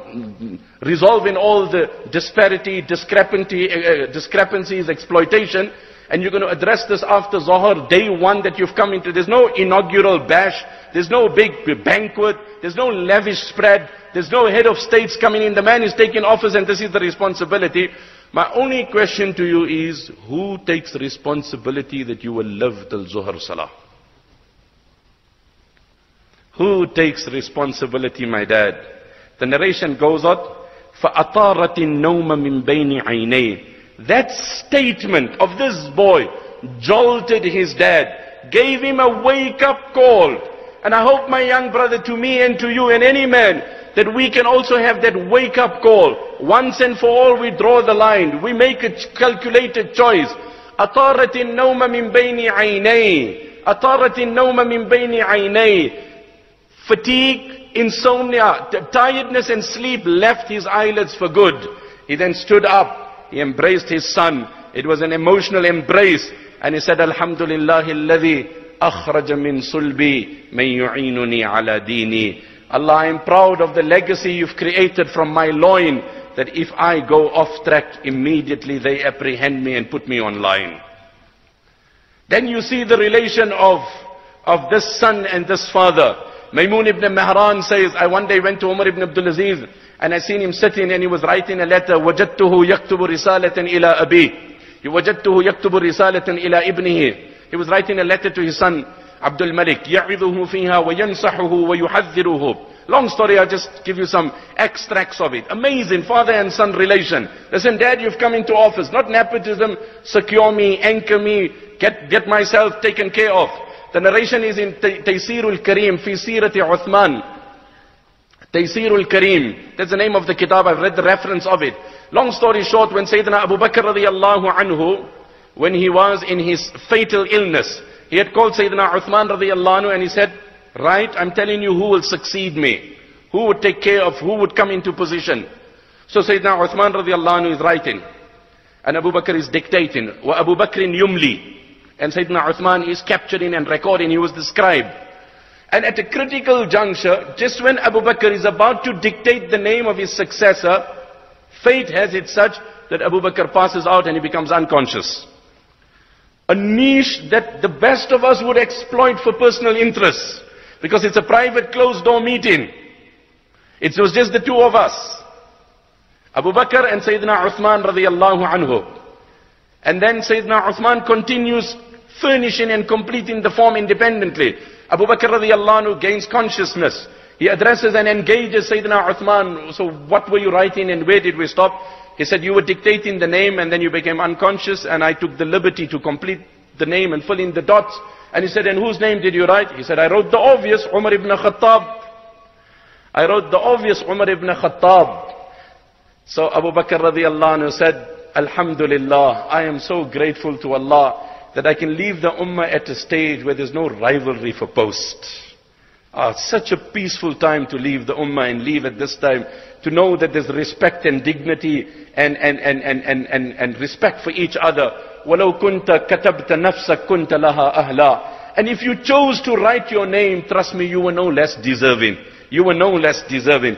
resolving all the disparity, discrepancy, uh, discrepancies, exploitation, and you're going to address this after Zohar, day one that you've come into. There's no inaugural bash. There's no big banquet. There's no lavish spread. There's no head of states coming in. The man is taking office and this is the responsibility. My only question to you is, who takes responsibility that you will live till Zohar Salah? Who takes responsibility, my dad? The narration goes on. فَأَطَارَتِ النَّوْمَ مِنْ بَيْنِ عَيْنَيْهِ. That statement of this boy jolted his dad, gave him a wake-up call. And I hope, my young brother, to me and to you and any man, that we can also have that wake-up call. Once and for all, we draw the line. We make a calculated choice. أَطَارَتِ النَّوْمَ مِنْ بَيْنِ عَيْنَيْهِ. أَطَارَتِ النَّوْمَ مِنْ بَيْنِ عَيْنَيْهِ. Fatigue, insomnia, tiredness and sleep left his eyelids for good. He then stood up. He embraced his son. It was an emotional embrace. And he said, Alhamdulillah, الَّذِي أَخْرَجَ مِنْ صُلْبِي مَنْ يُعِينُنِي عَلَى دِينِي. Allah, I am proud of the legacy you've created from my loin, that if I go off track, immediately they apprehend me and put me on line. Then you see the relation of, of this son and this father. Maymun ibn Mihran says, I one day went to Umar ibn Abdul Aziz and I seen him sitting and he was writing a letter. وَجَدْتُهُ يَكْتُبُ رِسَالَةً إِلَىٰ أَبِيهِ. وَجَدْتُهُ يَكْتُبُ رِسَالَةً إِلَىٰ إِبْنِهِ. He was writing a letter to his son, Abdul Malik. يَعِذُهُ فِيهَا وَيَنْصَحُهُ وَيُحَذِّرُهُ. Long story, I'll just give you some extracts of it. Amazing father and son relation. Listen, Dad, you've come into office. Not nepotism, secure me, anchor me, get, get myself taken care of. The narration is in Tafsir al-Karim fi Sirati Uthman. Tafsir al-Karim, that's the name of the kitab. I've read the reference of it. Long story short, when Sayyidina Abu Bakr radiyallahu anhu, when he was in his fatal illness, he had called Sayyidina Uthman radiyallahu anhu and he said, right, I'm telling you who will succeed me, who would take care of, who would come into position. So Sayyidina Uthman radiyallahu anhu is writing and Abu Bakr is dictating. Wa Abu Bakrin yumli. And Sayyidina Uthman is capturing and recording. He was the scribe. And at a critical juncture, just when Abu Bakr is about to dictate the name of his successor, fate has it such that Abu Bakr passes out and he becomes unconscious. A niche that the best of us would exploit for personal interests, because it's a private closed door meeting. It was just the two of us, Abu Bakr and Sayyidina Uthman radiyallahu anhu. And then Sayyidina Uthman continues furnishing and completing the form independently. Abu Bakr radiyallahu anhu gains consciousness. He addresses and engages Sayyidina Uthman. So what were you writing and where did we stop? He said, you were dictating the name and then you became unconscious and I took the liberty to complete the name and fill in the dots. And he said, and whose name did you write? He said, I wrote the obvious, Umar ibn Khattab. I wrote the obvious, Umar ibn Khattab. So Abu Bakr radiyallahu anhu said, Alhamdulillah, I am so grateful to Allah that I can leave the Ummah at a stage where there's no rivalry for post. Ah, such a peaceful time to leave the Ummah and leave at this time, to know that there's respect and dignity and, and, and, and, and, and, and respect for each other. وَلَوْ كُنْتَ كَتَبْتَ نَفْسَكْ كُنْتَ لَهَا أَهْلًا. And if you chose to write your name, trust me, you were no less deserving. You were no less deserving.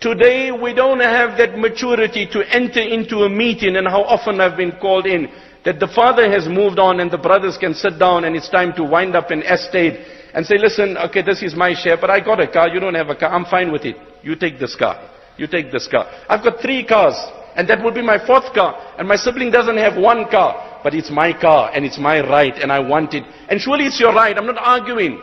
Today we don't have that maturity to enter into a meeting, and how often I've been called in, that the father has moved on and the brothers can sit down and it's time to wind up an estate and say, listen, okay, this is my share, but I got a car, you don't have a car, I'm fine with it. You take this car, you take this car. I've got three cars and that would be my fourth car, and my sibling doesn't have one car, but it's my car and it's my right and I want it. And surely it's your right, I'm not arguing.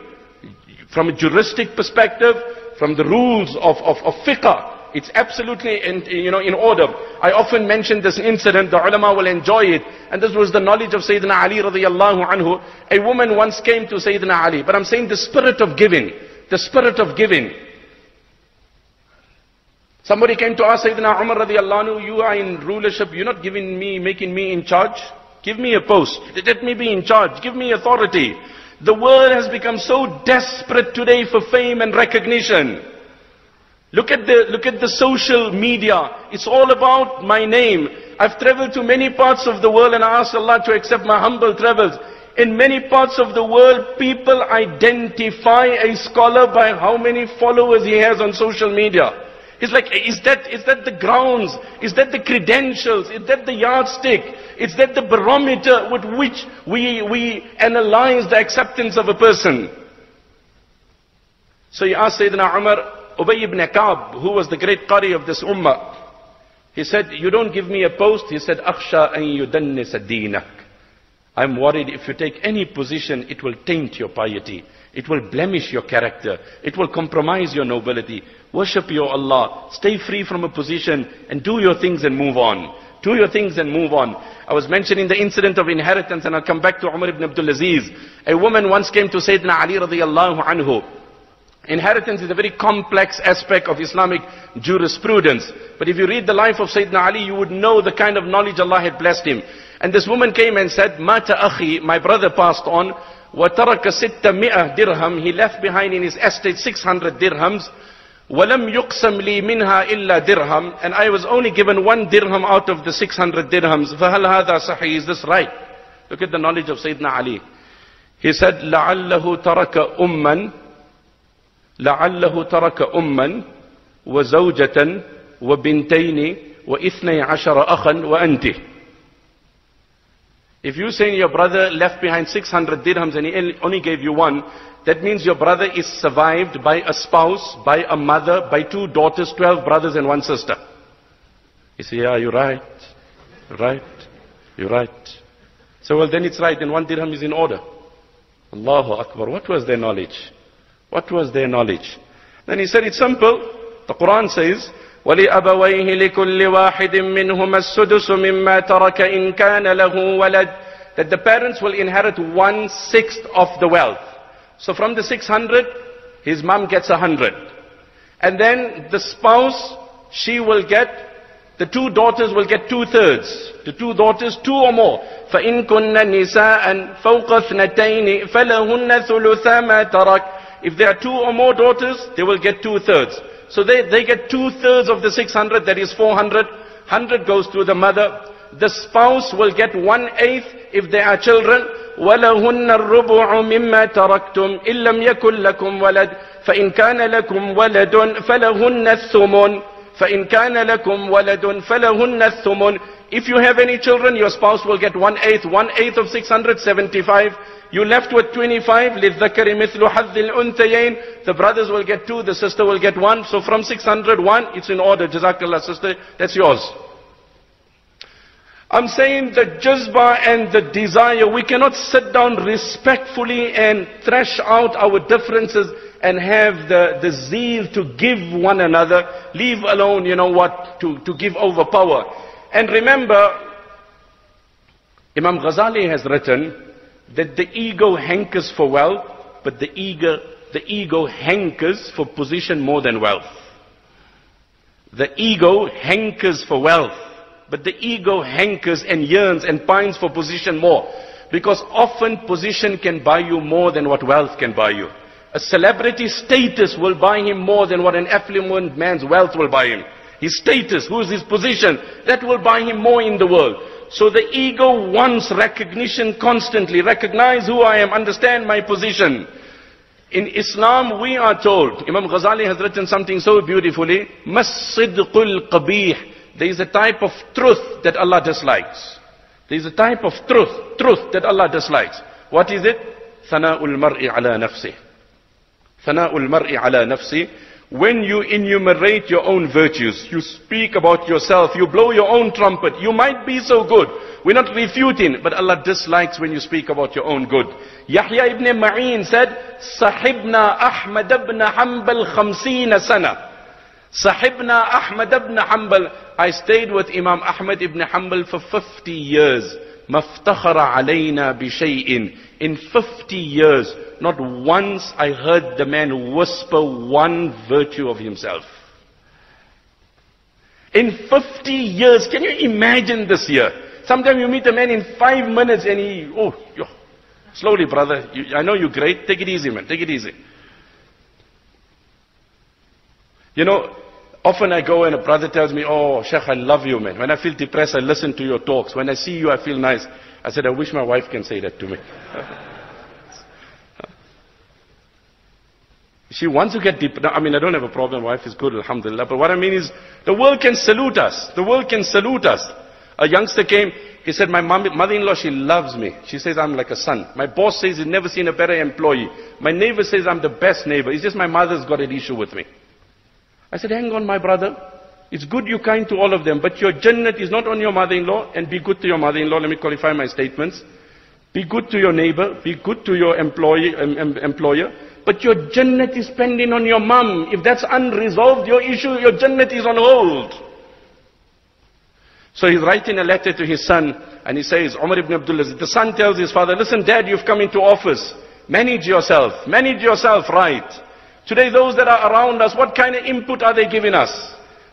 From a juristic perspective, from the rules of, of, of fiqh, it's absolutely in, you know, in order. I often mention this incident, the ulama will enjoy it. And this was the knowledge of Sayyidina Ali radiyallahu anhu. A woman once came to Sayyidina Ali, but I'm saying the spirit of giving, the spirit of giving. Somebody came to ask Sayyidina Umar radiyallahu anhu, you are in rulership, you're not giving me, making me in charge. Give me a post, let me be in charge, give me authority. The world has become so desperate today for fame and recognition. Look at the, look at the social media. It's all about my name. I've traveled to many parts of the world and I ask Allah to accept my humble travels. In many parts of the world, people identify a scholar by how many followers he has on social media. It's like, is that, is that the grounds? Is that the credentials? Is that the yardstick? Is that the barometer with which we, we analyze the acceptance of a person? So he asked Sayyidina Umar, Ubay ibn Ka'b, who was the great qari of this ummah. He said, you don't give me a post. He said, Akhsha an yudannis ad-deenak. I'm worried if you take any position, it will taint your piety. It will blemish your character. It will compromise your nobility. Worship your Allah. Stay free from a position and do your things and move on. Do your things and move on. I was mentioning the incident of inheritance, and I'll come back to Umar ibn Abdul Aziz. A woman once came to Sayyidina Ali radiallahu anhu. Inheritance is a very complex aspect of Islamic jurisprudence. But if you read the life of Sayyidina Ali, you would know the kind of knowledge Allah had blessed him. And this woman came and said, Mata akhi, my brother passed on, wa taraka sitta mi'ah dirham, he left behind in his estate six hundred dirhams, walam yuqsam li minha illa dirham, and I was only given one dirham out of the six hundred dirhams, fahal hadha sahih, is this right? Look at the knowledge of Sayyidina Ali. He said, la'allahu taraka umman, la'allahu taraka umman, wa zawjatan, wa bintayni, wa ithnay ashara akhan, wa anti. If you say your brother left behind six hundred dirhams and he only gave you one, that means your brother is survived by a spouse, by a mother, by two daughters, twelve brothers and one sister. You say, yeah, you're right, you're right, you're right. So well, then it's right, and one dirham is in order. Allahu Akbar, what was their knowledge? What was their knowledge? Then he said, it's simple. The Quran says, وَلِأَبَوَيْهِ لِكُلِّ وَاحِدٍ مِّنْهُمَا السُّدُسُ مِمَّا تَرَكَ إِن كَانَ لَهُ وَلَدٍ. That the parents will inherit one-sixth of the wealth. So from the six hundred, his mom gets one hundred. And then the spouse, she will get, the two daughters will get two-thirds. The two daughters, two or more. فَإِن كُنَّ نِسَاءً فَوْقَ اثْنَتَيْنِ فَلَهُنَّ ثُلُثَا مَا تَرَكَ. If there are two or more daughters, they will get two-thirds. So they, they get two-thirds of the six hundred, that is four hundred. one hundred goes to the mother. The spouse will get one-eighth if there are children. وَلَهُنَّ الرُّبُعُ مِمَّا تَرَكْتُمْ إِلَّمْ يَكُنْ لَكُمْ وَلَدٌ فَإِنْ كَانَ لَكُمْ وَلَدٌ فَلَهُنَّ الثُّمُنُ فَإِنْ كَانَ لَكُمْ وَلَدٌ فَلَهُنَّ الثُّمُنُ. If you have any children, your spouse will get one-eighth. One-eighth of six hundred, seventy-five. You left with twenty-five, لِلذَّكَرِ مِثْلُ حَظِّ الْأُنْثَيَيْنِ. The brothers will get two, the sister will get one. So from six hundred, one, it's in order. Jazakallah, sister, that's yours. I'm saying the jazbah and the desire, we cannot sit down respectfully and thresh out our differences and have the, the zeal to give one another, leave alone, you know what, to, to give over power. And remember, Imam Ghazali has written, that the ego hankers for wealth, but the ego, the ego hankers for position more than wealth. The ego hankers for wealth, but the ego hankers and yearns and pines for position more. Because often position can buy you more than what wealth can buy you. A celebrity status will buy him more than what an affluent man's wealth will buy him. His status, who is his position, that will buy him more in the world. So the ego wants recognition constantly. Recognize who I am, understand my position. In Islam we are told, Imam Ghazali has written something so beautifully, Masidqul Qabih. There is a type of truth that Allah dislikes. There is a type of truth, truth that Allah dislikes. What is it? Thana'ul mar'i ala nafsi. Thana'ul mar'i ala nafsi. When you enumerate your own virtues, you speak about yourself, you blow your own trumpet, you might be so good. We're not refuting, but Allah dislikes when you speak about your own good. Yahya ibn Ma'in said, Sahibna Ahmad ibn Hanbal khamsina sana. Sahibna Ahmad ibn Hanbal. I stayed with Imam Ahmad ibn Hanbal for fifty years. Maftakhara alayna bishay'in. In fifty years, not once I heard the man whisper one virtue of himself. In fifty years, can you imagine this year? Sometimes you meet a man in five minutes and he, oh, yo, slowly brother, you, I know you're great, take it easy man, take it easy. You know, often I go and a brother tells me, oh Sheikh, I love you man. When I feel depressed, I listen to your talks. When I see you, I feel nice. I said, I wish my wife can say that to me. She wants to get deep. No, I mean, I don't have a problem. My wife is good, alhamdulillah. But what I mean is, the world can salute us. The world can salute us. A youngster came. He said, my mother-in-law, she loves me. She says, I'm like a son. My boss says, he's never seen a better employee. My neighbor says, I'm the best neighbor. It's just my mother's got an issue with me. I said, hang on, my brother. It's good you're kind to all of them, but your jannat is not on your mother-in-law, and be good to your mother-in-law. Let me qualify my statements. Be good to your neighbor, be good to your employee, um, um, employer, but your Jannat is pending on your mum. If that's unresolved, your issue, your Jannat is on hold. So he's writing a letter to his son, and he says, Umar ibn Abdul Aziz, the son tells his father, listen, Dad, you've come into office. Manage yourself, manage yourself right. Today, those that are around us, what kind of input are they giving us?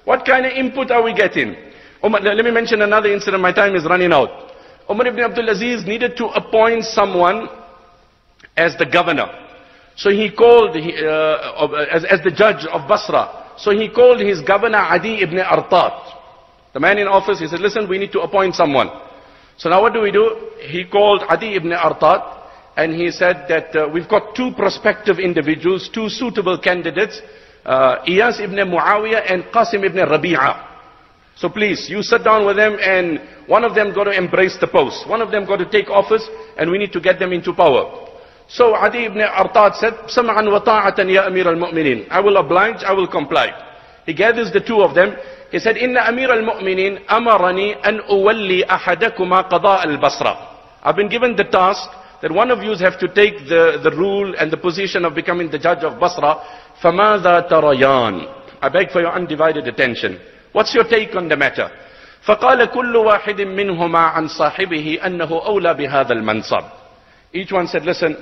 What kind of input are we getting? Umar, let me mention another incident, my time is running out. Umar ibn Abdul Aziz needed to appoint someone as the governor. So he called, uh, as, as the judge of Basra, so he called his governor Adi ibn Artat. The man in office, he said, listen, we need to appoint someone. So now what do we do? He called Adi ibn Artat and he said that uh, we've got two prospective individuals, two suitable candidates, uh, Iyas ibn Muawiyah and Qasim ibn Rabi'ah. So please, you sit down with them, and one of them got to embrace the post. One of them got to take office, and we need to get them into power. So Adi ibn Artat said, Sam'an wa ta'atan ya Amir al-Mu'minin. I will oblige, I will comply. He gathers the two of them. He said, Inna Amir al-Mu'minin amarani an uwalli ahadakuma qada al-Basra. I've been given the task that one of you have to take the, the rule and the position of becoming the judge of Basra. Famadha tarayan. I beg for your undivided attention. What's your take on the matter? فَقَالَ كُلُّ وَاحِدٍ مِّنْهُمَا عَنْ صَاحِبِهِ أَنَّهُ أَوْلَى بِهَذَا الْمَنْصَبِ. Each one said, listen,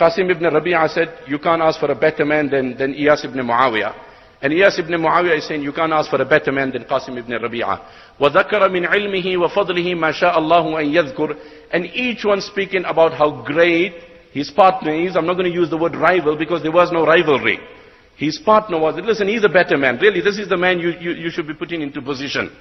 Qasim ibn Rabi'ah said, you can't ask for a better man than, than Iyas ibn Muawiyah. And Iyas ibn Muawiyah is saying, you can't ask for a better man than Qasim ibn Rabi'ah. وَذَكَرَ مِنْ عِلْمِهِ وَفَضْلِهِ مَا شَاءَ اللَّهُ أَنْ يَذْكُرُ. And each one speaking about how great his partner is. I'm not going to use the word rival because there was no rivalry. His partner was, listen, he's a better man. Really, this is the man you, you, you should be putting into position.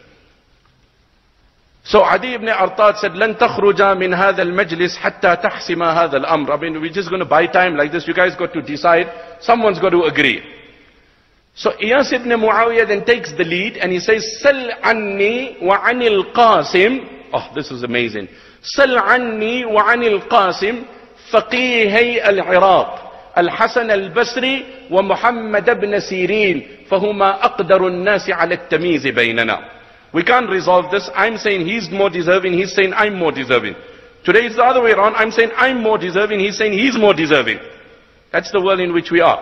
So Adi ibn Artat said, لَن تَخْرُجَ مِنْ هَذَا الْمَجْلِسِ حَتَّى تَحْسِمَ هَذَا الْأَمْرِ. I mean, we're just going to buy time like this. You guys got to decide. Someone's got to agree. So Iyas ibn Muawiyah then takes the lead and he says, سَلْ عَنِّي وَعَنِ الْقَاسِمِ. Oh, this is amazing. سَلْ عَنِّي وَعَنِ الْقَاسِمِ فَقِيهَيْ الْعِرَاقِ الحسن البصري ومحمد ابن سيرين فهما أقدر الناس على التمييز بيننا. We can't resolve this. I'm saying he's more deserving, he's saying I'm more deserving. Today it's the other way around. I'm saying I'm more deserving, he's saying he's more deserving. That's the world in which we are.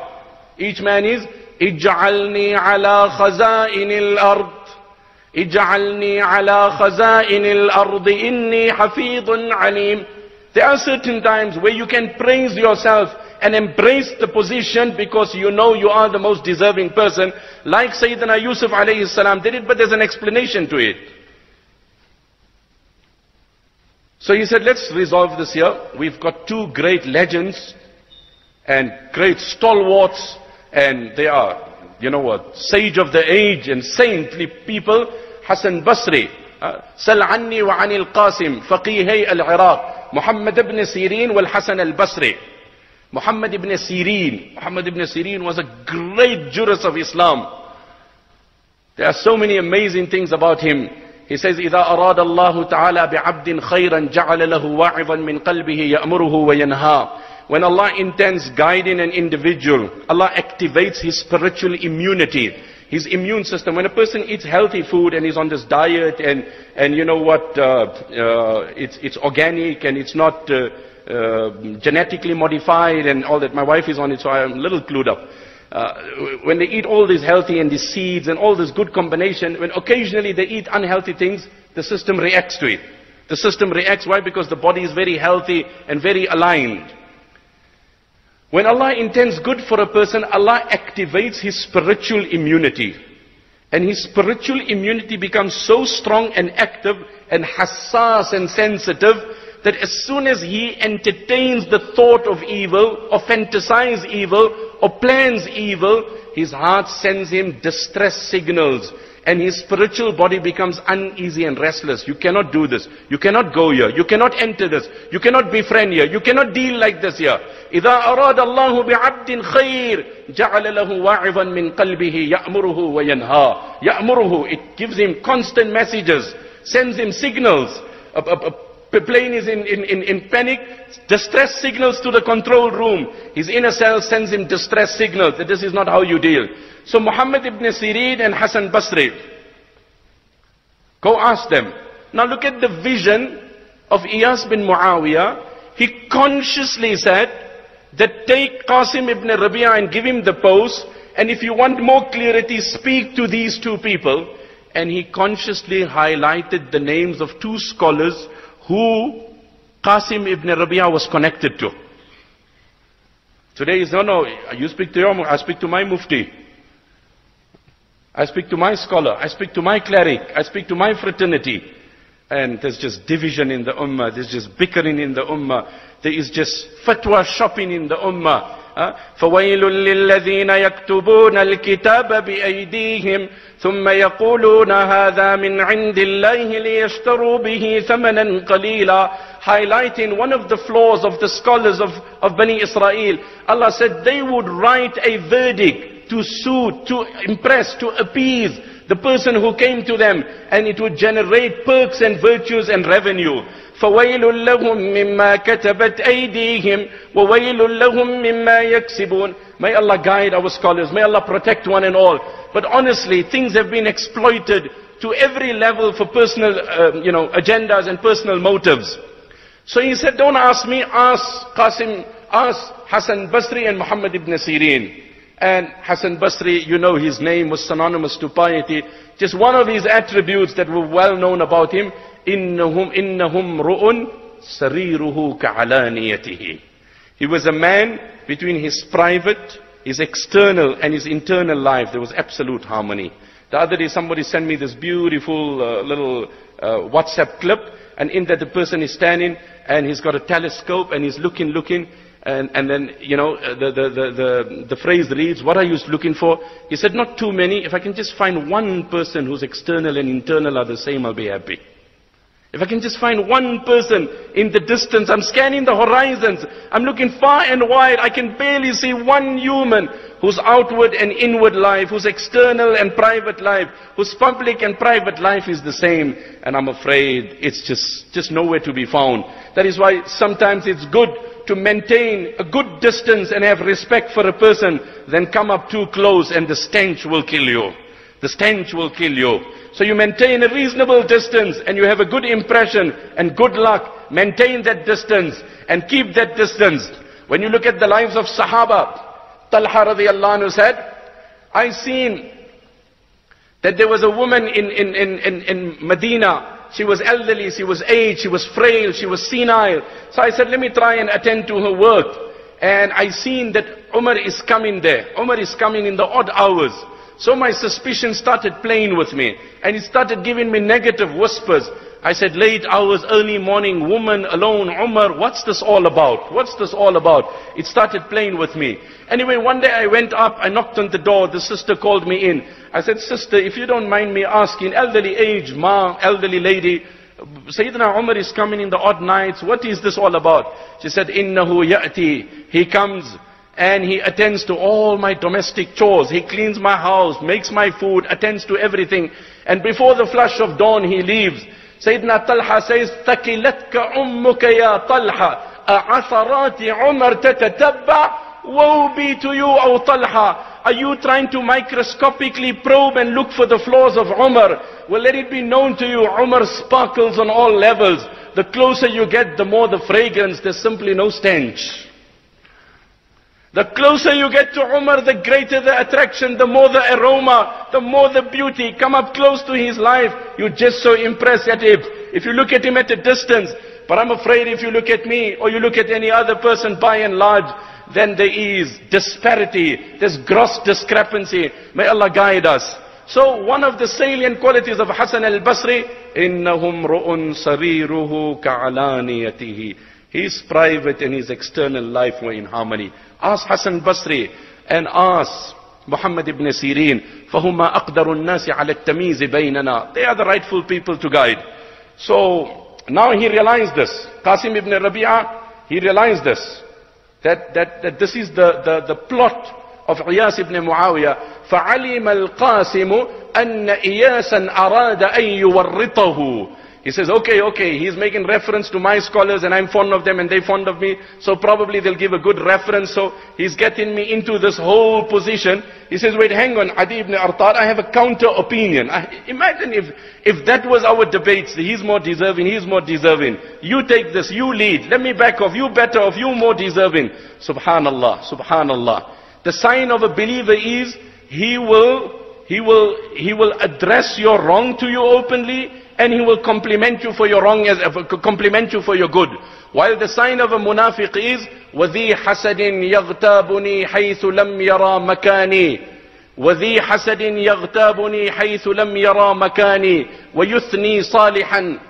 Each man is اجعلني على خزائن الأرض اجعلني على خزائن الأرض إني حفيظ عليم. There are certain times where you can praise yourself and embrace the position because you know you are the most deserving person. Like Sayyidina Yusuf alayhi salam did it, but there's an explanation to it. So he said, let's resolve this here. We've got two great legends and great stalwarts, and they are, you know what, sage of the age and saintly people. Hassan Basri, Sal Anni wa Anil Qasim, Faqihei al-Iraq, Muhammad ibn Sirin wal Hassan al-Basri. Muhammad ibn Sirin. Muhammad ibn Sirin was a great jurist of Islam. There are so many amazing things about him. He says, إِذَا أَرَادَ اللَّهُ تَعَالَى بِعَبْدٍ خَيْرًا جَعَلَ لَهُ وَاعِظًا مِنْ قَلْبِهِ يَأْمُرُهُ وَيَنْهَى. When Allah intends guiding an individual, Allah activates his spiritual immunity, his immune system. When a person eats healthy food and is on this diet and, and you know what, uh, uh, it's, it's organic and it's not... Uh, Uh, genetically modified and all that. My wife is on it, so I'm a little clued up. Uh, when they eat all these healthy and these seeds and all this good combination, when occasionally they eat unhealthy things, the system reacts to it. The system reacts. Why? Because the body is very healthy and very aligned. When Allah intends good for a person, Allah activates his spiritual immunity. And his spiritual immunity becomes so strong and active and hassas and sensitive that as soon as he entertains the thought of evil, or fantasizes evil, or plans evil, his heart sends him distress signals. And his spiritual body becomes uneasy and restless. You cannot do this. You cannot go here. You cannot enter this. You cannot befriend here. You cannot deal like this here. إِذَا أَرَادَ اللَّهُ بِعَبْدٍ خَيْرٍ جَعَلَ لَهُ وَاعِظًا مِنْ قَلْبِهِ يَأْمُرُهُ وَيَنْهَى. يَأْمُرُهُ. It gives him constant messages, sends him signals. A, a, a The plane is in, in, in, in panic, distress signals to the control room. His inner self sends him distress signals that this is not how you deal. So Muhammad ibn Sirin and Hassan Basri, go ask them. Now look at the vision of Iyas bin Muawiyah he consciously said that take Qasim ibn Rabi'ah and give him the post, and if you want more clarity, speak to these two people. And he consciously highlighted the names of two scholars who Qasim ibn Rabi'ah was connected to. Today is, no, no, you speak to your Mufti, I speak to my Mufti. I speak to my scholar, I speak to my cleric, I speak to my fraternity. And there's just division in the Ummah, there's just bickering in the Ummah, there is just fatwa shopping in the Ummah. فَوَيْلٌ لِلَّذِينَ يَكْتُبُونَ الْكِتَابَ بِأَيْدِيهِمْ ثُمَّ يَقُولُونَ هَذَا مِنْ عِنْدِ اللَّهِ لِيَشْتَرُوا بِهِ ثَمَنًا قَلِيلًا. Highlighting one of the flaws of the scholars of, of Bani Israel. Allah said they would write a verdict to suit, to impress, to appease the person who came to them, and it would generate perks and virtues and revenue. فَوَيْلٌ لَهُمْ مِمَّا كَتَبَتْ أَيْدِيهِمْ وَوَيْلُ لَهُمْ مِمَّا يَكْسِبُونَ. May Allah guide our scholars, may Allah protect one and all. But honestly, things have been exploited to every level for personal uh, you know, agendas and personal motives. So he said, don't ask me, ask Qasim, ask Hassan al-Basri and Muhammad ibn Sirin. And Hassan al-Basri, you know his name was synonymous to piety. Just one of his attributes that were well known about him, إِنَّهُمْ إِنَّهُمْ رُؤٌ سَرِيرُهُ كَعَلَانِيَتِهِ. He was a man between his private, his external and his internal life. There was absolute harmony. The other day somebody sent me this beautiful uh, little uh, WhatsApp clip, and in that the person is standing and he's got a telescope and he's looking, looking. And, and then, you know, the, the, the, the, the phrase reads, what are you looking for? He said, not too many. If I can just find one person whose external and internal are the same, I'll be happy. If I can just find one person in the distance, I'm scanning the horizons, I'm looking far and wide, I can barely see one human whose outward and inward life, whose external and private life, whose public and private life is the same. And I'm afraid it's just, just nowhere to be found. That is why sometimes it's good to maintain a good distance and have respect for a person, then come up too close and the stench will kill you. The stench will kill you. So you maintain a reasonable distance and you have a good impression and good luck. Maintain that distance and keep that distance. When you look at the lives of Sahaba, Talha radiallahu anhu said, I seen that there was a woman in, in, in, in, in Medina. She was elderly, she was aged, she was frail, she was senile. So I said, let me try and attend to her work. And I seen that Umar is coming there. Umar is coming in the odd hours. So my suspicion started playing with me. And it started giving me negative whispers. I said, late hours, early morning, woman alone, Umar, what's this all about? What's this all about? It started playing with me. Anyway, one day I went up, I knocked on the door, the sister called me in. I said, sister, if you don't mind me asking, elderly age, ma, elderly lady, Sayyidina Umar is coming in the odd nights, what is this all about? She said, innahu ya'ti, he comes and he attends to all my domestic chores. He cleans my house, makes my food, attends to everything. And before the flush of dawn, he leaves. Sayyidina Talha says, ثَكِلَتْكَ أُمُّكَ يَا طَلْحَ أَعَثَرَاتِ عُمَرْ تَتَتَبَّعْ. Woe be to you, O Talha. Are you trying to microscopically probe and look for the flaws of Umar? Well, let it be known to you, Umar sparkles on all levels. The closer you get, the more the fragrance. There's simply no stench. The closer you get to Umar, the greater the attraction, the more the aroma, the more the beauty. Come up close to his life, you're just so impressed at it. If you look at him at a distance, but I'm afraid if you look at me or you look at any other person by and large, then there is disparity, there's gross discrepancy. May Allah guide us. So one of the salient qualities of Hassan al-Basri, إِنَّهُمْ رُؤٌ سَرِيرُهُ كَعَلَانِيَتِهِ. His private and his external life were in harmony. Ask Hassan Basri and ask Muhammad ibn Sirin. فَهُمَا أَقْدَرُ النَّاسِ عَلَى التَّمِيزِ بَيْنَنَا. They are the rightful people to guide. So now he realized this. Qasim ibn Rabi'ah, he realized this. That, that, that this is the, the, the plot of Iyas ibn Muawiyah. فَعَلِمَ الْقَاسِمُ أَنَّ إِيَاسًا أَرَادَ أَن يُوَرِّطَهُ. He says, okay, okay, he's making reference to my scholars and I'm fond of them and they fond of me, so probably they'll give a good reference, so he's getting me into this whole position. He says, wait, hang on, Adi ibn Artat, I have a counter opinion. I, imagine if, if that was our debates, he's more deserving, he's more deserving. You take this, you lead, let me back off, you better off, you more deserving. Subhanallah, subhanallah. The sign of a believer is, he will, he will, he will address your wrong to you openly, and he will compliment you for your wrong, as uh, compliment you for your good. While the sign of a munafiq is, وَذِي حَسَدٍ يَغْتَابُنِي حَيْثُ لَمْ يَرَى مَكَانِي وَذِي حَسَدٍ يَغْتَابُنِي حَيْثُ لَمْ يَرَى مَكَانِي وَيُثْنِي صَالِحًا.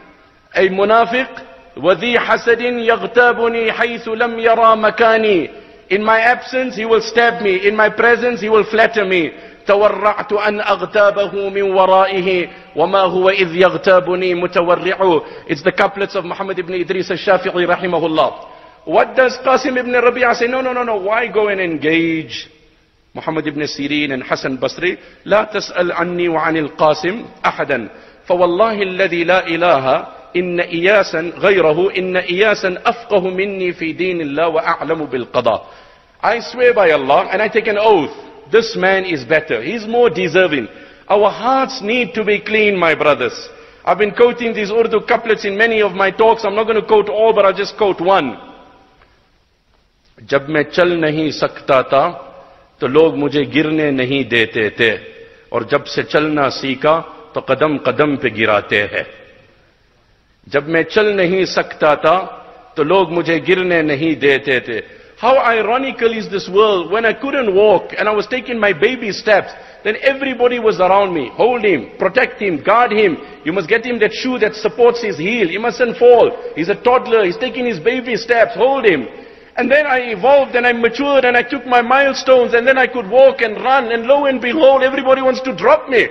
A munafiq, وَذِي حَسَدٍ يَغْتَابُنِي حَيْثُ لَمْ يَرَى مَكَانِي. In my absence he will stab me, in my presence he will flatter me. تورعت أن أغتابه من ورائه وما هو إذ يغتابني متورع. It's the couplets of Muhammad ibn Idris al-Shafi'i rahimahullah. What does Qasim ibn Rabi'ah say? No, no, no, no. Why go and engage Muhammad ibn Sirin and Hassan al-Basri? لا تسأل عني وعن القاسم أحدا فوالله الذي لا إله إن إياسا غيره إن إياسا أفقه مني في دين الله وأعلم بالقضاء. I swear by Allah and I take an oath, this man is better, he's more deserving. Our hearts need to be clean, my brothers. I've been quoting these Urdu couplets in many of my talks. I'm not going to quote all, but I'll just quote one. Jab main chal nahi sakta tha to log mujhe girne nahi dete the, aur jab se chalna seekha to qadam qadam pe girate hai. Jab main chal nahi sakta tha to log mujhe girne nahi dete the. How ironical is this world? When I couldn't walk and I was taking my baby steps, then everybody was around me. Hold him, protect him, guard him. You must get him that shoe that supports his heel. He mustn't fall. He's a toddler. He's taking his baby steps. Hold him. And then I evolved and I matured and I took my milestones and then I could walk and run. And lo and behold, everybody wants to drop me.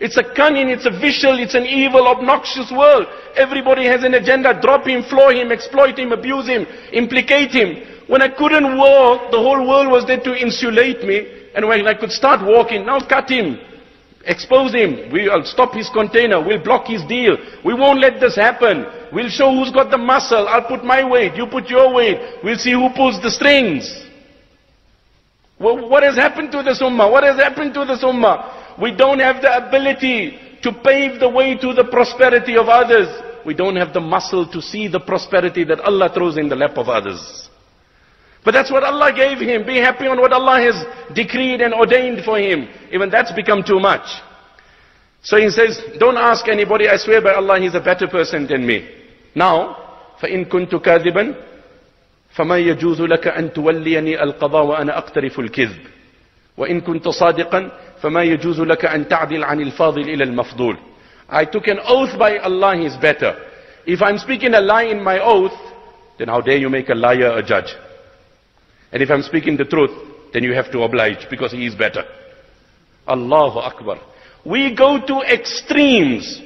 It's a cunning, it's a vicious, it's an evil, obnoxious world. Everybody has an agenda. Drop him, floor him, exploit him, abuse him, implicate him. When I couldn't walk, the whole world was there to insulate me. And when I could start walking, now cut him, expose him. We'll stop his container, we'll block his deal. We won't let this happen. We'll show who's got the muscle. I'll put my weight, you put your weight. We'll see who pulls the strings. Well, what has happened to this ummah? What has happened to this ummah? We don't have the ability to pave the way to the prosperity of others. We don't have the muscle to see the prosperity that Allah throws in the lap of others. But that's what Allah gave him. Be happy on what Allah has decreed and ordained for him. Even that's become too much. So he says, don't ask anybody, I swear by Allah, he's a better person than me. Now, فَإِن كُنْتُ كَاذِبًا فَمَا يَجُوزُ لَكَ أَن تُوَلِّيَنِي الْقَضَى وَأَنَا أَقْتَرِفُ الْكِذْبِ وَإِن كُنْتُ صَادِقًا فما يجوز لك أن تعدل عن الفاضل إلى المفضول. I took an oath by Allah, he's better. If I'm speaking a lie in my oath, then how dare you make a liar a judge? And if I'm speaking the truth, then you have to oblige because he is better. Allahu Akbar. We go to extremes.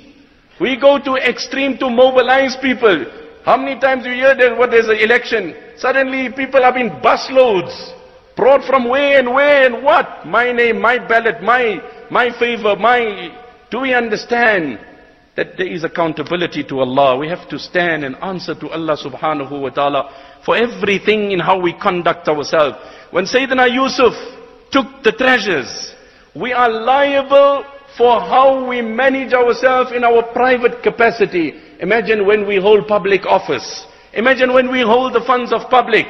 We go to extreme to mobilize people. How many times you hear that when there's an election, suddenly people are in busloads. Brought from where and where and what? My name, my ballot, my, my favor, my... Do we understand that there is accountability to Allah? We have to stand and answer to Allah subhanahu wa ta'ala for everything in how we conduct ourselves. When Sayyidina Yusuf took the treasures, we are liable for how we manage ourselves in our private capacity. Imagine when we hold public office. Imagine when we hold the funds of public.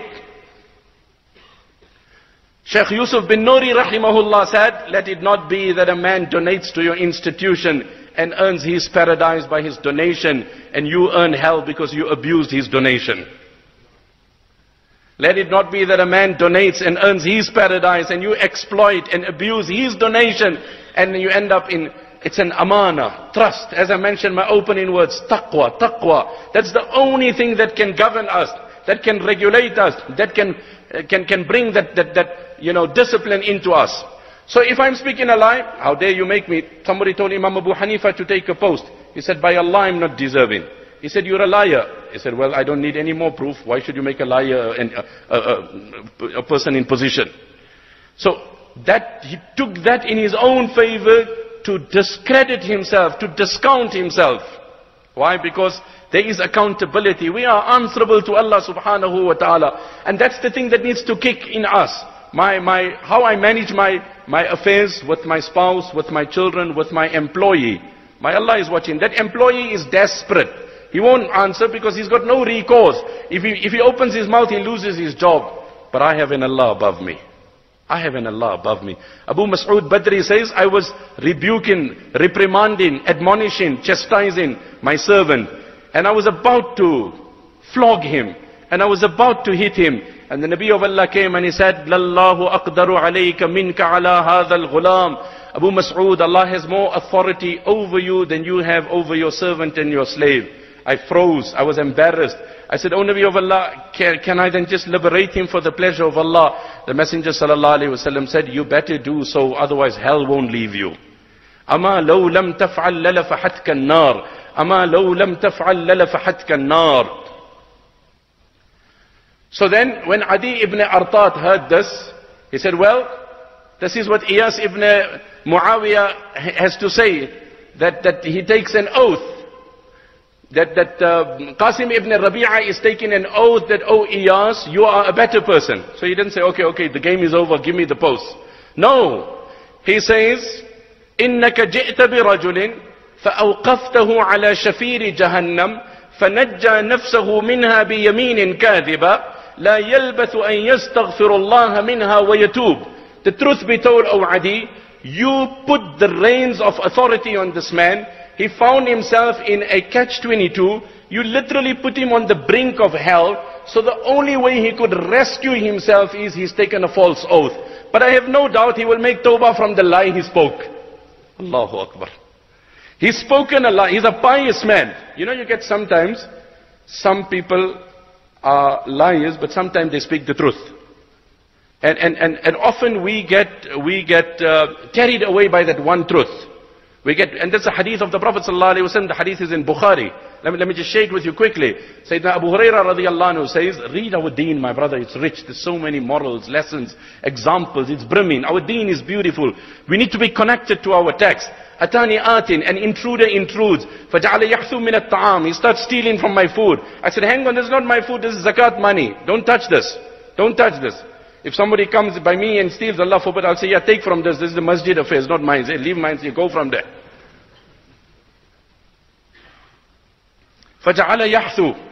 Shaykh Yusuf bin Nuri rahimahullah said, let it not be that a man donates to your institution and earns his paradise by his donation and you earn hell because you abused his donation. Let it not be that a man donates and earns his paradise and you exploit and abuse his donation and you end up in... It's an amana, trust. As I mentioned my opening words, taqwa, taqwa. That's the only thing that can govern us, that can regulate us, that can... Can, can bring that, that, that, you know, discipline into us. So if I'm speaking a lie, how dare you make me? Somebody told Imam Abu Hanifa to take a post. He said, by Allah, I'm not deserving. He said, you're a liar. He said, well, I don't need any more proof. Why should you make a liar and a, a, a, a person in position? So that, he took that in his own favor to discredit himself, to discount himself. Why? Because there is accountability. We are answerable to Allah subhanahu wa ta'ala. And that's the thing that needs to kick in us. My, my, how I manage my, my affairs with my spouse, with my children, with my employee. My Allah is watching. That employee is desperate. He won't answer because he's got no recourse. If he, if he opens his mouth, he loses his job. But I have an Allah above me. I have an Allah above me. Abu Mas'ud Badri says, I was rebuking, reprimanding, admonishing, chastising my servant. And I was about to flog him. And I was about to hit him. And the Nabi of Allah came and he said, Lallahu aqdaru alayka minka ala hadha al-ghulam. Abu Mas'ud, Allah has more authority over you than you have over your servant and your slave. I froze. I was embarrassed. I said, O Nabi of Allah, can, can I then just liberate him for the pleasure of Allah? The Messenger sallallahu alayhi wasallam said, you better do so, otherwise hell won't leave you. Ama law lam taf'al lalafahatka an-nar. Ama law lam taf'al lalafahatka an-nar. So then, when Adi ibn Artat heard this, he said, well, this is what Iyas ibn Muawiyah has to say, that, that he takes an oath. That, that uh, Qasim ibn Rabi'ah is taking an oath that, oh Iyas, you are a better person. So he didn't say, okay, okay, the game is over, give me the post. No. He says, إِنَّكَ جِئْتَ بِرَجُلٍ فَأَوْقَفْتَهُ عَلَى شَفِيرِ جَهَنَّمْ فَنَجَّى نَفْسَهُ مِنْهَا بِيَمِينٍ كَاذِبَةٍ لَا يَلْبَثُ أَنْ يَسْتَغْفِرُ اللَّهَ مِنْهَا وَيَتُوبُ. The truth be told, O Adi, you put the reins of authority on this man. He found himself in a catch twenty-two. You literally put him on the brink of hell. So the only way he could rescue himself is he's taken a false oath. But I have no doubt he will make tawbah from the lie he spoke. Allahu Akbar. He's spoken a lie. He's a pious man. You know, you get sometimes, some people are liars, but sometimes they speak the truth. And, and, and, and often we get, we get uh, carried away by that one truth. We get, and that's a hadith of the Prophet sallallahu alaihi wasallam. The hadith is in Bukhari. Let me, let me just share it with you quickly. Sayyidina Abu Huraira radiallahu anhu says, read our deen, my brother, it's rich. There's so many morals, lessons, examples. It's brimming. Our deen is beautiful. We need to be connected to our text. Atani atin, an intruder intrudes. Faja'ala yahsu min at-ta'am. He starts stealing from my food. I said, hang on, this is not my food, this is zakat money. Don't touch this. Don't touch this. If somebody comes by me and steals, Allah forbid, I'll say, yeah, take from this. This is the masjid affair, it's not mine. Say, leave mine, say, go from there. فَجَعَلَ يَحْثُ.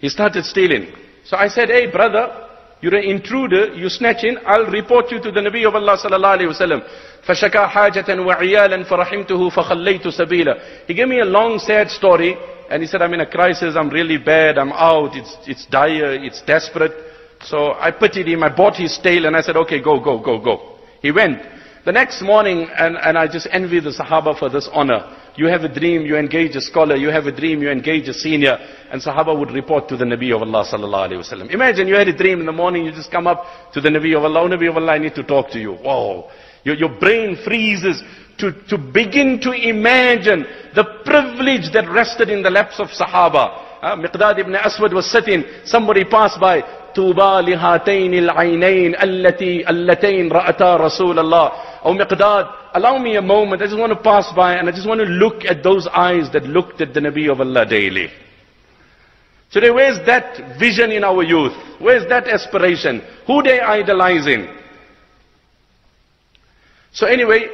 He started stealing. So I said, hey brother, you're an intruder, you're snatching, I'll report you to the Nabi of Allah sallallahu alayhi wasallam. فَشَكَى حَاجَةً وَعِيَالًا فَرَحِمْتُهُ فَخَلَّيْتُ سَبِيلًا. He gave me a long sad story and he said, I'm in a crisis, I'm really bad, I'm out, it's, it's dire, it's desperate. So I pitied him, I bought his tail and I said, okay, go, go, go, go. He went. The next morning, and, and I just envy the Sahaba for this honor. You have a dream, you engage a scholar, you have a dream, you engage a senior. And Sahaba would report to the Nabi of Allah sallallahu alayhi wa sallam. Imagine you had a dream in the morning, you just come up to the Nabi of Allah, oh, Nabi of Allah, I need to talk to you. Wow. Your, your brain freezes to, to begin to imagine the privilege that rested in the laps of Sahaba. Uh, Miqdad ibn Aswad was sitting, somebody passed by. طوبى لهاتين العينين التي اللتين رأتا رسول الله. Oh Miqdad, allow me a moment, I just want to pass by and I just want to look at those eyes that looked at the Nabi of Allah daily. Today, where's that vision in our youth? Where's that aspiration? Who they idolizing? So anyway,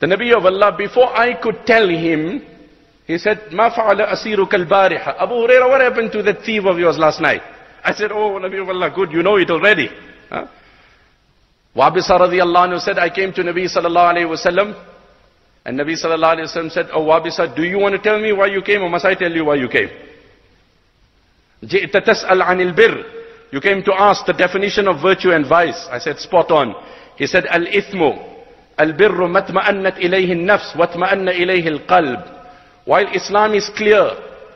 the Nabi of Allah, before I could tell him, he said, ما فعل أسيرك البارحة. Abu Huraira, what happened to that thief of yours last night? I said, oh Nabi of Allah, good, you know it already. Huh? Wabisa radiallahu anhu said, I came to Nabi sallallahu alayhi wasallam, and Nabi sallallahu alayhi wasallam said, oh Wabisa, do you want to tell me why you came, or must I tell you why you came? Ji'ta tas'al anil birr. You came to ask the definition of virtue and vice. I said, spot on. He said, al-ithmu, al-birru matma'annat ilayhi al-nafs, watma'anna ilayhi al-qalb. While Islam is clear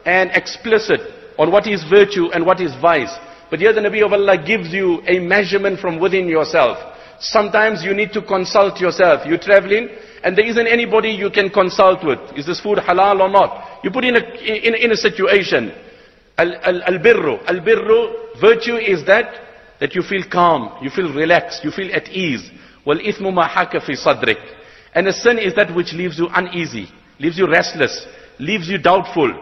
and explicit on what is virtue and what is vice. But here the Nabi of Allah gives you a measurement from within yourself. Sometimes you need to consult yourself. You're traveling and there isn't anybody you can consult with. Is this food halal or not? You put in a, in, in a situation. Al-birru. Al-birru, virtue is that, that you feel calm, you feel relaxed, you feel at ease. Wal-ithmu ma haka fi sadrik. And a sin is that which leaves you uneasy, leaves you restless. leaves you doubtful.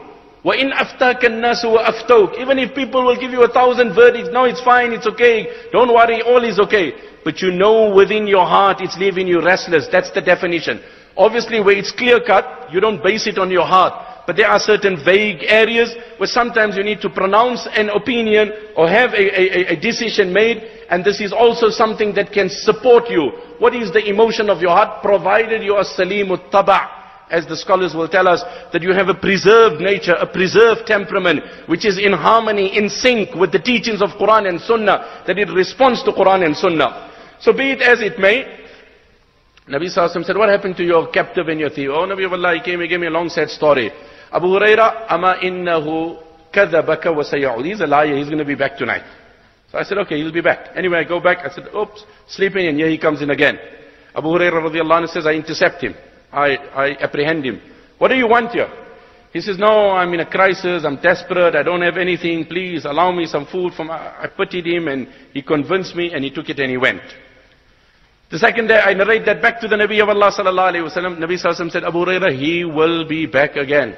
وَإِنْ أَفْتَاكَ النَّاسُ وَأَفْتَوْكَ. Even if people will give you a thousand verdicts, no, it's fine, it's okay, don't worry, all is okay. But you know within your heart it's leaving you restless. That's the definition. Obviously where it's clear cut, you don't base it on your heart. But there are certain vague areas where sometimes you need to pronounce an opinion or have a, a, a decision made. And this is also something that can support you. What is the emotion of your heart? Provided you are salimut taba'. As the scholars will tell us, that you have a preserved nature, a preserved temperament, which is in harmony, in sync with the teachings of Quran and Sunnah, that it responds to Quran and Sunnah. So be it as it may, Nabi Sallallahu Alaihi Wasallam said, what happened to your captive and your thief? Oh, Nabi of Allah, he came, he gave me a long sad story. Abu Huraira, ama innahu kadhabaka wa saya'ud. He's a liar, he's going to be back tonight. So I said, okay, he'll be back. Anyway, I go back, I said, oops, sleeping, and here he comes in again. Abu Huraira radiallahu anhu says, I intercept him. I, I apprehend him. What do you want here? He says, no, I'm in a crisis, I'm desperate, I don't have anything, please allow me some food. From. I pitied him and he convinced me and he took it and he went. The second day I narrate that back to the Nabi of Allah sallallahu alayhi wa sallam. Nabi sallallahu alayhi wa sallam said, Abu Huraira, he will be back again.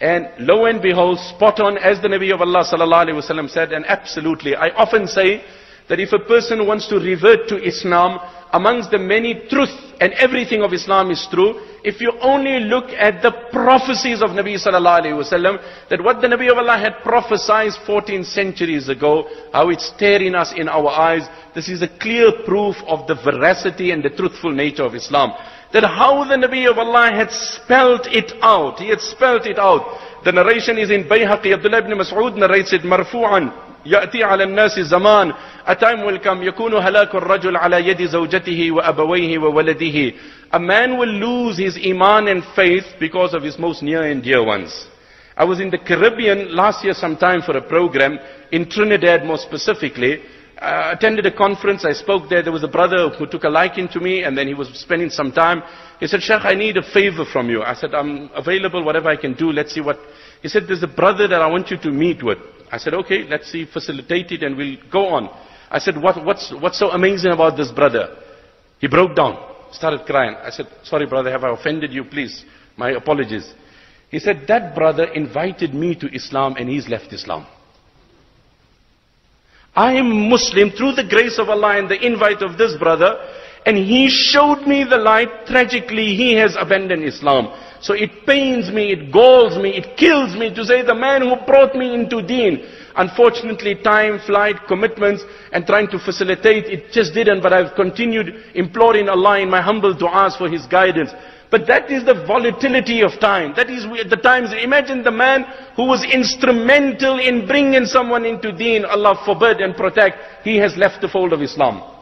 And lo and behold, spot on as the Nabi of Allah sallallahu alayhi wa sallam said, and absolutely, I often say that if a person wants to revert to Islam, amongst the many truth and everything of Islam is true. If you only look at the prophecies of Nabi Sallallahu Alaihi Wasallam, that what the Nabi of Allah had prophesied fourteen centuries ago, how it's staring us in our eyes, this is a clear proof of the veracity and the truthful nature of Islam. That how the Nabi of Allah had spelled it out, he had spelled it out. The narration is in Bayhaqi, Abdullah ibn Mas'ud narrates it, marfu'an. يأتي على الناس الزمان A time will come يكون هلاك الرجل على يد زوجته وأبويه وولده. A man will lose his iman and faith because of his most near and dear ones. I was in the Caribbean last year sometime for a program in Trinidad more specifically. I attended a conference, I spoke there, there was a brother who took a liking to me and then he was spending some time. He said, Sheikh, I need a favor from you. I said, I'm available, whatever I can do, let's see what... He said, there's a brother that I want you to meet with. I said, okay, let's see, facilitate it and we'll go on. I said, what, what's, what's so amazing about this brother? He broke down, started crying. I said, sorry brother, have I offended you? Please, my apologies. He said, that brother invited me to Islam and he's left Islam. I am Muslim through the grace of Allah and the invite of this brother, and he showed me the light. Tragically, he has abandoned Islam. So it pains me, it galls me, it kills me to say the man who brought me into deen. Unfortunately, time, flight, commitments, and trying to facilitate, it just didn't. But I've continued imploring Allah in my humble du'as for his guidance. But that is the volatility of time. That is the times. Imagine the man who was instrumental in bringing someone into deen. Allah forbid and protect. He has left the fold of Islam.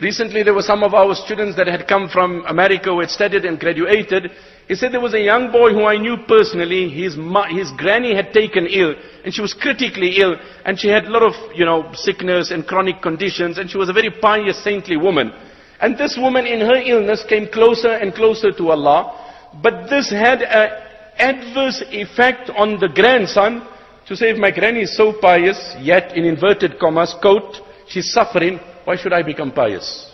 Recently, there were some of our students that had come from America who had studied and graduated. He said there was a young boy who I knew personally. His, ma his granny had taken ill, and she was critically ill, and she had a lot of, you know, sickness and chronic conditions, and she was a very pious, saintly woman. And this woman, in her illness, came closer and closer to Allah. But this had an adverse effect on the grandson. To say, if my granny is so pious, yet, in inverted commas, quote, she's suffering, why should I become pious?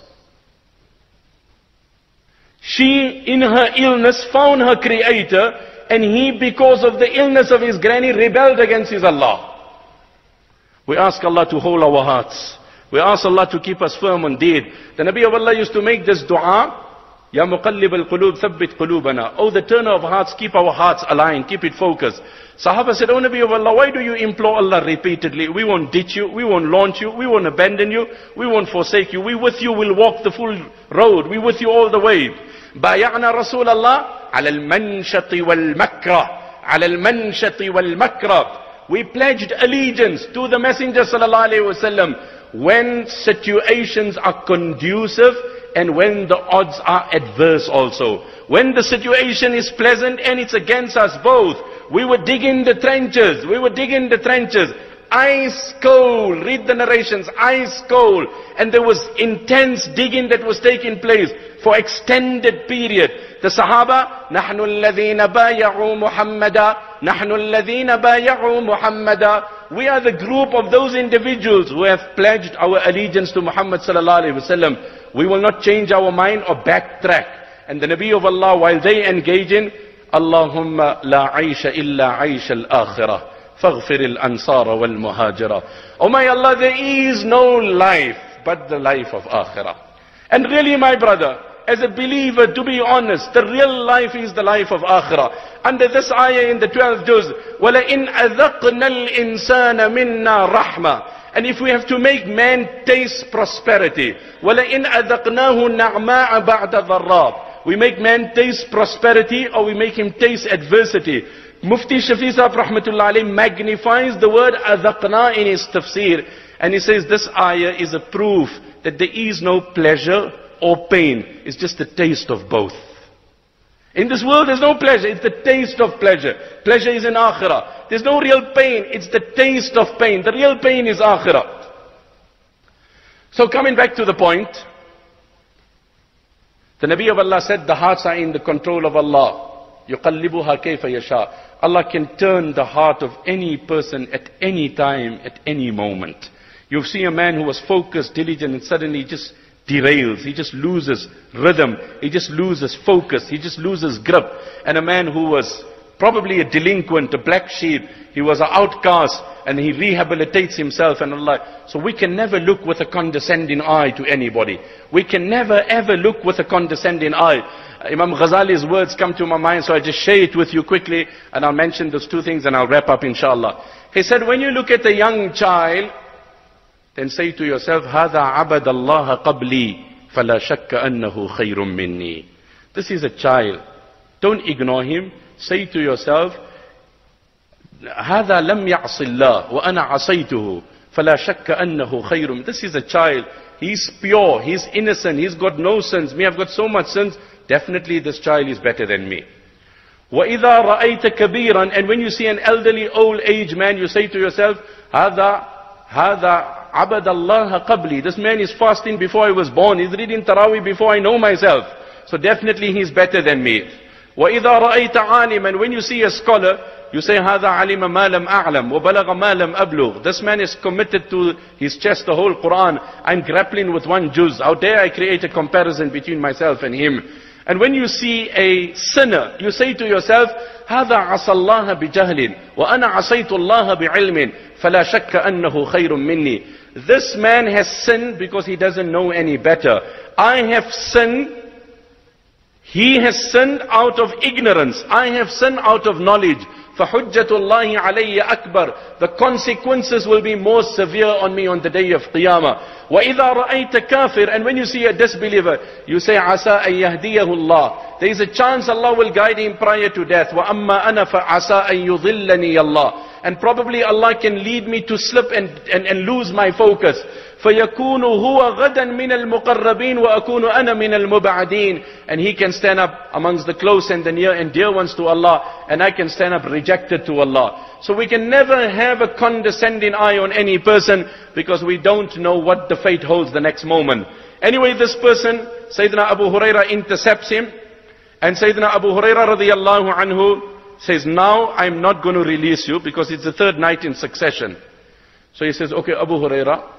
She, in her illness, found her creator, and he, because of the illness of his granny, rebelled against his Allah. We ask Allah to hold our hearts. We ask Allah to keep us firm on deed. The Nabi of Allah used to make this dua, Ya muqallib al-qulub, thabbit qulubana. Oh, the turner of hearts, keep our hearts aligned, keep it focused. Sahaba said, Oh Nabi of Allah, why do you implore Allah repeatedly? We won't ditch you, we won't launch you, we won't abandon you, we won't forsake you. We with you will walk the full road, we with you all the way. Baya'na Rasulallah, ala al-manshati wal-makra, ala al-manshati wal-makra. We pledged allegiance to the Messenger sallallahu alayhi wa sallam when situations are conducive, and when the odds are adverse also. When the situation is pleasant and it's against us both. We were digging the trenches. We were digging the trenches. Ice cold. Read the narrations. Ice cold. And there was intense digging that was taking place for extended period. The Sahaba, نَحْنُ الَّذِينَ بَايَعُوا مُحَمَّدًا نَحْنُ الَّذِينَ بَايَعُوا مُحَمَّدًا. We are the group of those individuals who have pledged our allegiance to Muhammad sallallahu alaihi wasallam. We will not change our mind or backtrack. And the Nabi of Allah, while they engage in, Allahumma la aisha illa aisha al-akhirah. Faghfir al-ansara wal-muhajira. Oh my Allah, there is no life but the life of akhirah. And really my brother, as a believer, to be honest, the real life is the life of akhirah. Under this ayah in the twelfth juz, وَلَئِنْ أَذَقْنَا الْإِنسَانَ مِنَّا رَحْمَةً. And if we have to make man taste prosperity, وَلَئِنْ أَذَقْنَاهُ نَعْمَاءَ بَعْدَ ضَرَّابٍ. We make man taste prosperity or we make him taste adversity. Mufti Shafi sahab rahmatullah alayhi magnifies the word adhaqna in his tafsir, and he says this ayah is a proof that there is no pleasure or pain. It's just the taste of both. In this world there's no pleasure, it's the taste of pleasure. Pleasure is in akhirah. There's no real pain, it's the taste of pain. The real pain is akhirah. So coming back to the point, the Nabi of Allah said the hearts are in the control of Allah. يُقَلِّبُهَا كَيْفَ يَشَاءُ. Allah can turn the heart of any person at any time, at any moment. You see a man who was focused, diligent, and suddenly just derails. He just loses rhythm. He just loses focus. He just loses grip. And a man who was probably a delinquent, a black sheep, he was an outcast, and he rehabilitates himself and Allah. So we can never look with a condescending eye to anybody. We can never ever look with a condescending eye. Imam Ghazali's words come to my mind, so I just share it with you quickly, and I'll mention those two things and I'll wrap up inshallah. He said, when you look at a young child, then say to yourself, هَذَا عَبَدَ اللَّهَ قَبْلِي فَلَا شَكَّ أَنَّهُ خَيْرٌ مِّنِّي. This is a child. Don't ignore him. Say to yourself, هَذَا لَمْ يَعْصِ اللَّهِ وَأَنَا عَصَيْتُهُ فَلَا شَكَّ أَنَّهُ خَيْرٌ. This is a child. He's pure. He's innocent. He's got no sins. Me, I've got so much sins. Definitely this child is better than me. وَإِذَا رَأَيْتَ كَبِيرًا. And when you see an elderly old age man, you say to yourself, هَذَا هَذَا عَبَدَ اللَّهَ قَبْلِي. This man is fasting before I was born. He's reading Tarawih before I know myself. So definitely he's better than me. وَإِذَا رَأَيْتَ عَالِمًا. And when you see a scholar, you say, هَذَا عَلِمَ مَا لَمْ أَعْلَمْ وَبَلَغَ مَا لَمْ أَبْلُغْ. This man is committed to his chest the whole Qur'an. I'm grappling with one juz. How dare I create a comparison between myself and him. And when you see a sinner, you say to yourself, هَذَا عَصَى اللَّهَ بِجَهْلٍ وَأَنَا عَصَيْتُ اللَّهَ بِعِلْمٍ فَلَا شَكَّ أَنَّهُ خَيْرٌ مِّنِّي. This man has sinned because he doesn't know any better. I have sinned. He has sinned out of ignorance. I have sinned out of knowledge. فَحُجَّةُ اللَّهِ عَلَيَّ أَكْبَرُ. The consequences will be more severe on me on the day of Qiyamah. وَإِذَا رَأَيْتَ كَافِرٍ. And when you see a disbeliever, you say, عَسَىٰ أَن يَهْدِيَهُ اللَّهِ. There is a chance Allah will guide him prior to death. وَأَمَّا أَنَا فَعَسَىٰ أَن يُضِلَّنِيَ اللَّهِ. And probably Allah can lead me to slip and, and, and lose my focus. فَيَكُونُ هُوَ غَدًا مِنَ الْمُقَرَّبِينَ وَأَكُونُ أَنَا مِنَ الْمُبْعَدِينَ. And he can stand up amongst the close and the near and dear ones to Allah, and I can stand up rejected to Allah. So we can never have a condescending eye on any person, because we don't know what the fate holds the next moment. Anyway, this person, Sayyidina Abu Huraira intercepts him, and Sayyidina Abu Huraira radiyallahu anhu says, now I'm not going to release you, because it's the third night in succession. So he says, okay Abu Huraira,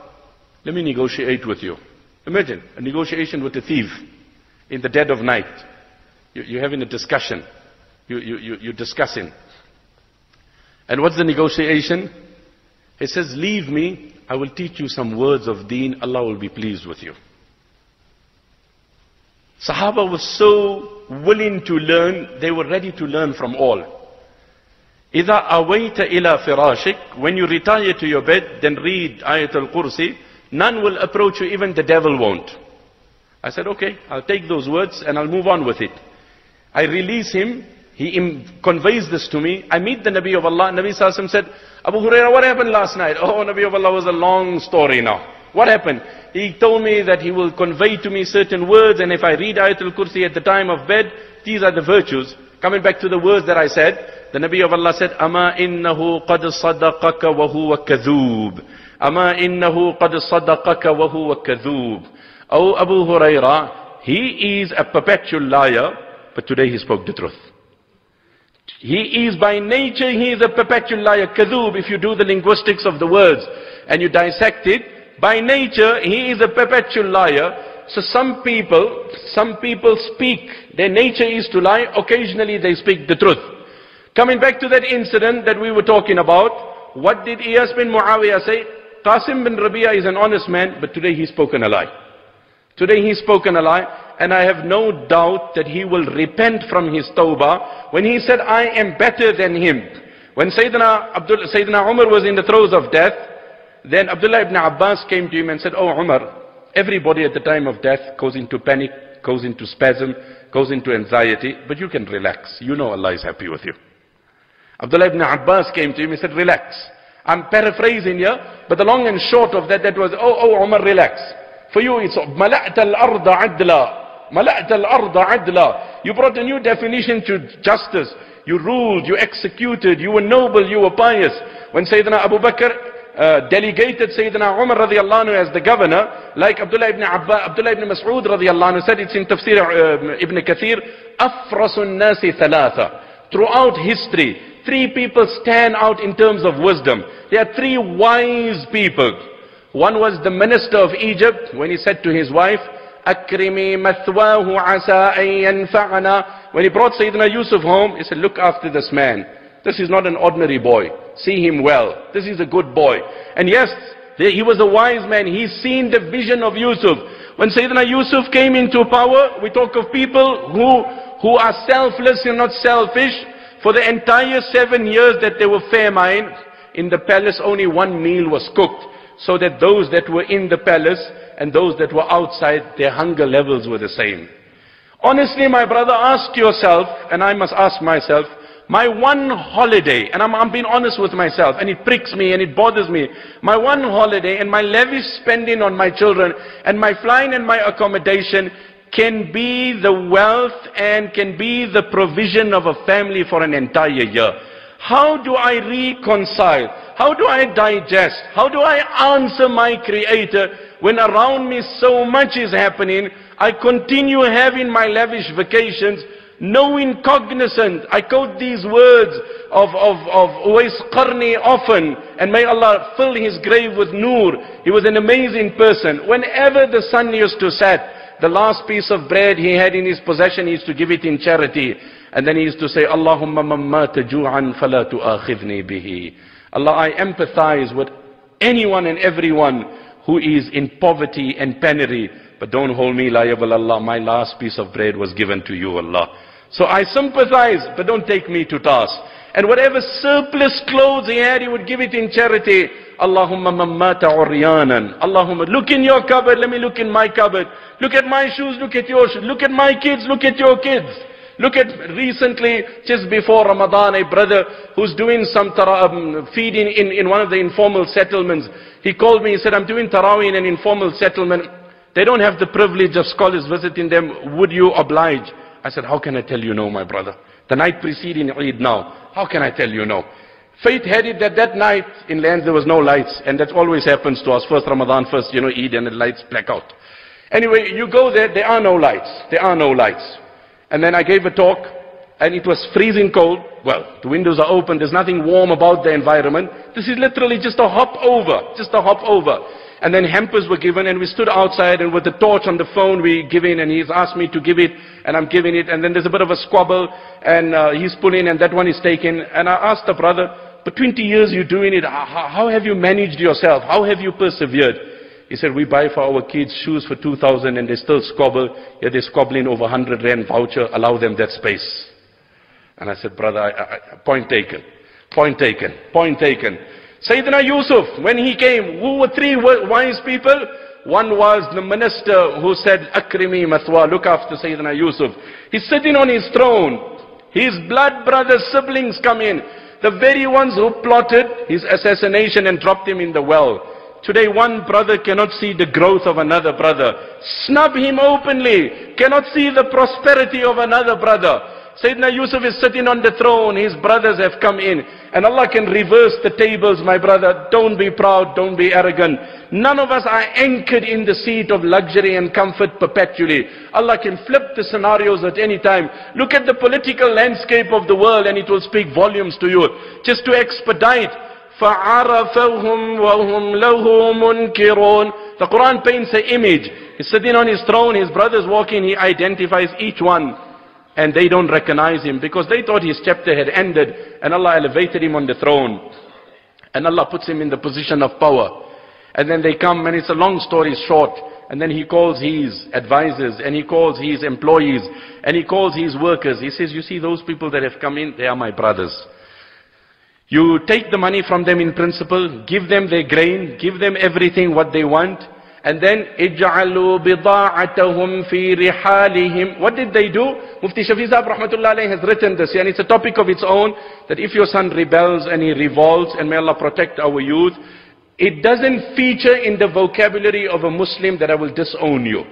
let me negotiate with you. Imagine, a negotiation with a thief in the dead of night. You, you're having a discussion. You, you, you, you're discussing. And what's the negotiation? He says, leave me. I will teach you some words of deen. Allah will be pleased with you. Sahaba was so willing to learn. They were ready to learn from all. إِذَا أَوَيْتَ إِلَىٰ فِرَاشِكَ. When you retire to your bed, then read Ayatul Kursi. None will approach you, even the devil won't. I said, okay, I'll take those words and I'll move on with it. I release him. He conveys this to me. I meet the Nabi of Allah. Nabi Sallallahu Alaihi Wasallam said, Abu Huraira, what happened last night? Oh, Nabi of Allah, was a long story now. What happened? He told me that he will convey to me certain words, and if I read Ayatul Kursi at the time of bed, these are the virtues. Coming back to the words that I said, the Nabi of Allah said, Ama innahu qad sadaqaka wa huwa kadhoob. Ama innahu qad sadaqaka wa huwa kadhoob. Oh Abu Huraira, he is a perpetual liar, but today he spoke the truth. He is by nature, he is a perpetual liar. Kadhoob, if you do the linguistics of the words and you dissect it, by nature he is a perpetual liar. So some people, some people speak, their nature is to lie, occasionally they speak the truth. Coming back to that incident that we were talking about, what did Iyas bin Muawiyah say? Qasim bin Rabi'ah is an honest man, but today he's spoken a lie. Today he's spoken a lie, and I have no doubt that he will repent from his tawbah. When he said, I am better than him. When Sayyidina, Abdul, Sayyidina Umar was in the throes of death, then Abdullah ibn Abbas came to him and said, oh Umar, everybody at the time of death goes into panic, goes into spasm, goes into anxiety, but you can relax. You know Allah is happy with you. Abdullah ibn Abbas came to him and said, relax. I'm paraphrasing here, but the long and short of that, that was, oh, oh, Umar, relax. For you, it's, مَلَأْتَ الْأَرْضَ عَدْلًا مَلَأْتَ الْأَرْضَ عَدْلًا. You brought a new definition to justice. You ruled, you executed, you were noble, you were pious. When Sayyidina Abu Bakr Uh, delegated Sayyidina Umar radiyallahu anhu as the governor, like Abdullah ibn Abba, Abdullah ibn Mas'ud radiyallahu anhu said, it's in Tafsir uh, Ibn Kathir, Afrasun nasi thalatha. Throughout history, three people stand out in terms of wisdom. There are three wise people. One was the minister of Egypt, when he said to his wife, Akrimi mathwahu asa an yanfa'ana. When he brought Sayyidina Yusuf home, he said, look after this man. This is not an ordinary boy. See him well. This is a good boy. And yes, he was a wise man. He's seen the vision of Yusuf. When Sayyidina Yusuf came into power, we talk of people who, who are selfless and not selfish. For the entire seven years that they were famine, in the palace only one meal was cooked. So that those that were in the palace and those that were outside, their hunger levels were the same. Honestly, my brother, ask yourself, and I must ask myself, my one holiday, and I'm, I'm being honest with myself, and it pricks me and it bothers me. My one holiday and my lavish spending on my children and my flying and my accommodation can be the wealth and can be the provision of a family for an entire year. How do I reconcile? How do I digest? How do I answer my Creator when around me so much is happening? I continue having my lavish vacations, knowing cognizant. I quote these words of, of, of Uwais Qarni often, and may Allah fill his grave with nur. He was an amazing person. Whenever the sun used to set, the last piece of bread he had in his possession, he used to give it in charity. And then he used to say, Allahumma mamma taju'an fala tu'akhidhni bihi. Allah, I empathize with anyone and everyone who is in poverty and penury, but don't hold me liable, Allah. My last piece of bread was given to you, Allah. So I sympathize, but don't take me to task. And whatever surplus clothes he had, he would give it in charity. Allahumma mammata uryanan. Allahumma, look in your cupboard, let me look in my cupboard. Look at my shoes, look at your shoes. Look at my kids, look at your kids. Look at recently, just before Ramadan, a brother who's doing some tara um, feeding in, in one of the informal settlements. He called me, he said, I'm doing tarawih in an informal settlement. They don't have the privilege of scholars visiting them. Would you oblige? I said, how can I tell you no, my brother? The night preceding Eid now, how can I tell you no? Fate had it that that night in lands there was no lights, and that always happens to us. First Ramadan, first, you know, Eid, and the lights black out. Anyway, you go there, there are no lights. There are no lights. And then I gave a talk, and it was freezing cold. Well, the windows are open. There's nothing warm about the environment. This is literally just a hop over, just a hop over. And then hampers were given, and we stood outside, and with the torch on the phone we give in, and he's asked me to give it, and I'm giving it, and then there's a bit of a squabble, and uh, he's pulling, and that one is taken. And I asked the brother, for twenty years you're doing it, how, how have you managed yourself? How have you persevered? He said, we buy for our kids shoes for two thousand, and they still squabble. Yeah, they're squabbling over one hundred rand voucher, allow them that space. And I said, brother, I, I, point taken, point taken, point taken. Sayyidina Yusuf, when he came, who were three wise people? One was the minister who said, Akrimi Mathwa, look after Sayyidina Yusuf. He's sitting on his throne. His blood brothers, siblings come in. The very ones who plotted his assassination and dropped him in the well. Today one brother cannot see the growth of another brother. Snub him openly. Cannot see the prosperity of another brother. Sayyidina Yusuf is sitting on the throne. His brothers have come in. And Allah can reverse the tables, my brother. Don't be proud. Don't be arrogant. None of us are anchored in the seat of luxury and comfort perpetually. Allah can flip the scenarios at any time. Look at the political landscape of the world and it will speak volumes to you. Just to expedite. فَعَرَفَوْهُمْ وَهُمْ لَهُ مُنْكِرُونَ The Quran paints an image. He's sitting on his throne, his brothers walk in, he identifies each one. And they don't recognize him because they thought his chapter had ended. And Allah elevated him on the throne. And Allah puts him in the position of power. And then they come and it's a long story short. And then he calls his advisors and he calls his employees and he calls his workers. He says, you see those people that have come in, they are my brothers. You take the money from them in principle, give them their grain, give them everything what they want. And then, اِجْعَلُوا بِضَاعَتَهُمْ فِي رِحَالِهِمْ. What did they do? Mufti Shafi rahmatullah alayhi has written this, and it's a topic of its own, that if your son rebels and he revolts, and may Allah protect our youth, it doesn't feature in the vocabulary of a Muslim that I will disown you.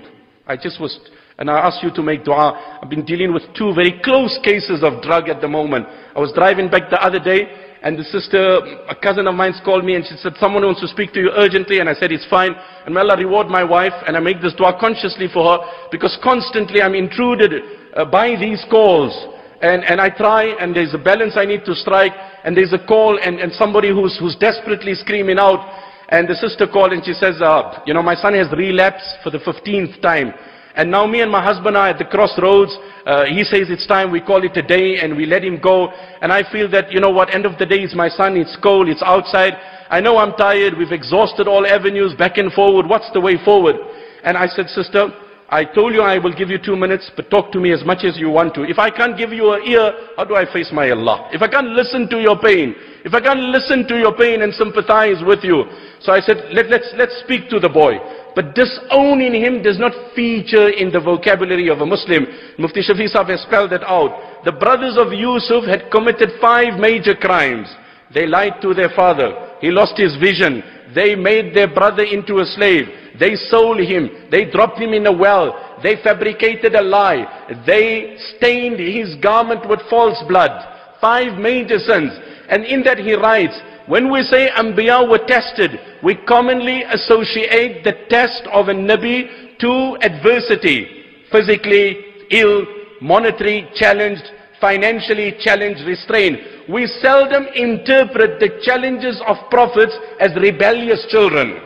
I just was, and I asked you to make dua. I've been dealing with two very close cases of drug at the moment. I was driving back the other day, and the sister, a cousin of mine, called me and she said, someone wants to speak to you urgently. And I said, it's fine. And may Allah reward my wife. And I make this dua consciously for her because constantly I'm intruded uh, by these calls. And, and I try, and there's a balance I need to strike. And there's a call and, and somebody who's, who's desperately screaming out. And the sister called and she says, uh, you know, my son has relapsed for the fifteenth time. And now me and my husband are at the crossroads. Uh, he says it's time, we call it a day and we let him go. And I feel that, you know what, end of the day it's my son, it's cold, it's outside. I know I'm tired, we've exhausted all avenues, back and forward, what's the way forward? And I said, sister, I told you I will give you two minutes, but talk to me as much as you want to. If I can't give you an ear, how do I face my Allah? If I can't listen to your pain, if I can't listen to your pain and sympathize with you. So I said, let, let's, let's speak to the boy. But disowning him does not feature in the vocabulary of a Muslim. Mufti Shafi Sahab has spelled that out. The brothers of Yusuf had committed five major crimes. They lied to their father. He lost his vision. They made their brother into a slave. They sold him. They dropped him in a well. They fabricated a lie. They stained his garment with false blood. Five major sins. And in that he writes, when we say Anbiya were tested, we commonly associate the test of a Nabi to adversity. Physically ill, monetarily challenged, financially challenged, restrained. We seldom interpret the challenges of prophets as rebellious children.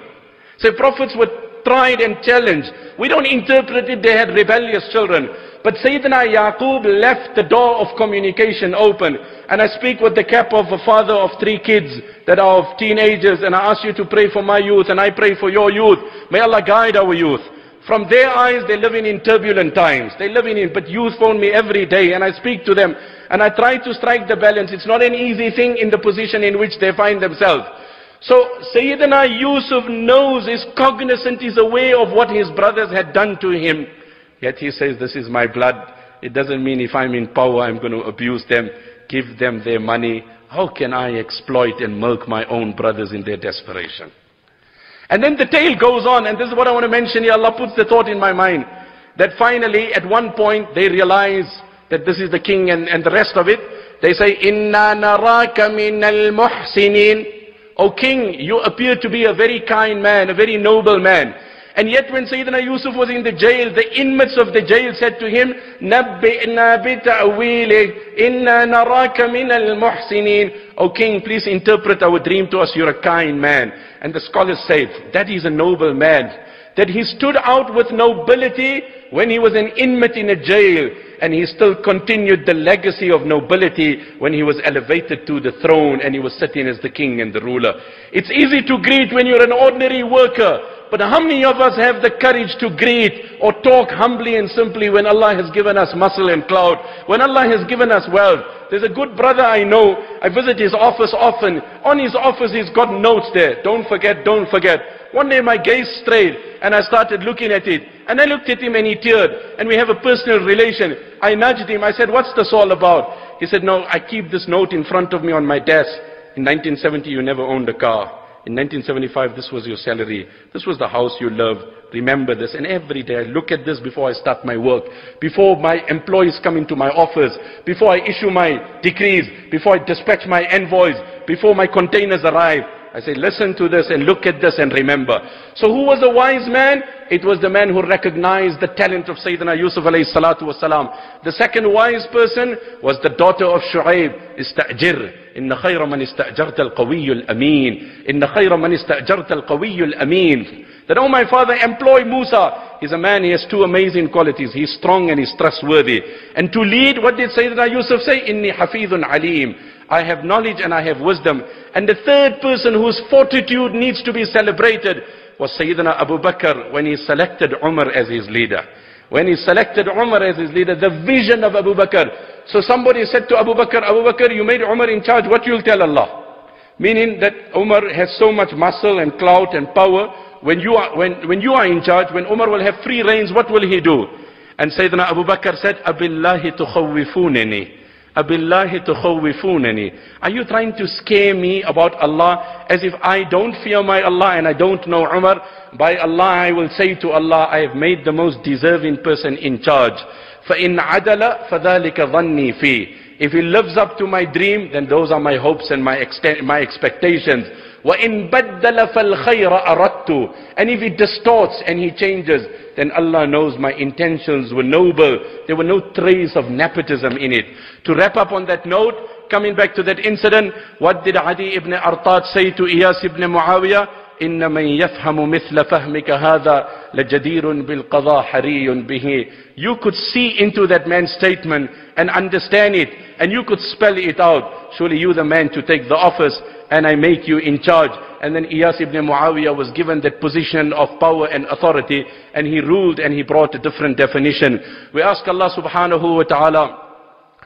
So prophets were tried and challenged. We don't interpret it they had rebellious children. But Sayyidina Yaqub left the door of communication open. And I speak with the cap of a father of three kids that are of teenagers. And I ask you to pray for my youth and I pray for your youth. May Allah guide our youth. From their eyes, they're living in turbulent times. They're living in, but youth phone me every day and I speak to them. And I try to strike the balance. It's not an easy thing in the position in which they find themselves. So Sayyidina Yusuf knows, is cognizant, is aware of what his brothers had done to him. Yet he says, this is my blood. It doesn't mean if I'm in power, I'm going to abuse them, give them their money. How can I exploit and milk my own brothers in their desperation? And then the tale goes on. And this is what I want to mention here. Allah puts the thought in my mind that finally at one point they realize that this is the king and, and the rest of it. They say, Inna naraka minal muhsinin. O king, you appear to be a very kind man, a very noble man. And yet when Sayyidina Yusuf was in the jail, the inmates of the jail said to him, Nabbi'na bita'wilih, inna naraka minal muhsinin. O king, please interpret our dream to us, you're a kind man. And the scholars say, that is a noble man. That he stood out with nobility when he was an inmate in a jail. And he still continued the legacy of nobility when he was elevated to the throne and he was sitting as the king and the ruler. It's easy to greet when you're an ordinary worker. But how many of us have the courage to greet or talk humbly and simply when Allah has given us muscle and clout, when Allah has given us wealth? There's a good brother I know, I visit his office often. On his office he's got notes there, don't forget, don't forget. One day my gaze strayed and I started looking at it. And I looked at him and he teared and we have a personal relation. I nudged him, I said, what's this all about? He said, no, I keep this note in front of me on my desk. In nineteen seventy you never owned a car. In nineteen seventy-five, this was your salary. This was the house you loved. Remember this. And every day I look at this before I start my work. Before my employees come into my office. Before I issue my decrees. Before I dispatch my envoys. Before my containers arrive. I say, listen to this and look at this and remember. So who was a wise man? it was the man who recognized the talent of Sayyidina Yusuf alayhi salatu wasalam. The second wise person was the daughter of Shu'aib. Ista'jir. Inna khayra man ista'jarta al-qawiyyu al-ameen. Inna khayra man ista'jarta al-qawiyyu al-ameen. That, oh my father, employ Musa. He's a man, he has two amazing qualities. He's strong and he's trustworthy. And to lead, what did Sayyidina Yusuf say? Inni hafidhun alim. I have knowledge and I have wisdom. And the third person whose fortitude needs to be celebrated was Sayyidina Abu Bakr when he selected Umar as his leader. When he selected Umar as his leader, the vision of Abu Bakr. So somebody said to Abu Bakr, Abu Bakr, you made Umar in charge, what you'll tell Allah? Meaning that Umar has so much muscle and clout and power. When you are, when, when you are in charge, when Umar will have free reins, what will he do? And Sayyidina Abu Bakr said, Abillahi tukhawifunani. Abillahi tukhawifunani. Are you trying to scare me about Allah as if I don't fear my Allah and I don't know Umar? By Allah, I will say to Allah, I have made the most deserving person in charge. فَإِنْ عَدَلَ فَذَلِكَ ظَنِّي فِي. If he lives up to my dream, then those are my hopes and my, my expectations. وَإِن بَدَّلَ فَالْخَيْرَ أَرَدْتُ. And if he distorts and he changes, then Allah knows my intentions were noble. There were no trace of nepotism in it. To wrap up on that note, coming back to that incident, what did Adi ibn Artat say to Iyas ibn Muawiyah? إِنَّ مَنْ يَفْهَمُ مِثْلَ فَهْمِكَ هَذَا لَجَدِيرٌ بِالْقَضَى حَرِيٌّ بِهِ. You could see into that man's statement and understand it, and you could spell it out. Surely you the man to take the office, and I make you in charge. And then Iyas ibn Muawiyah was given that position of power and authority, and he ruled and he brought a different definition. We ask Allah subhanahu wa ta'ala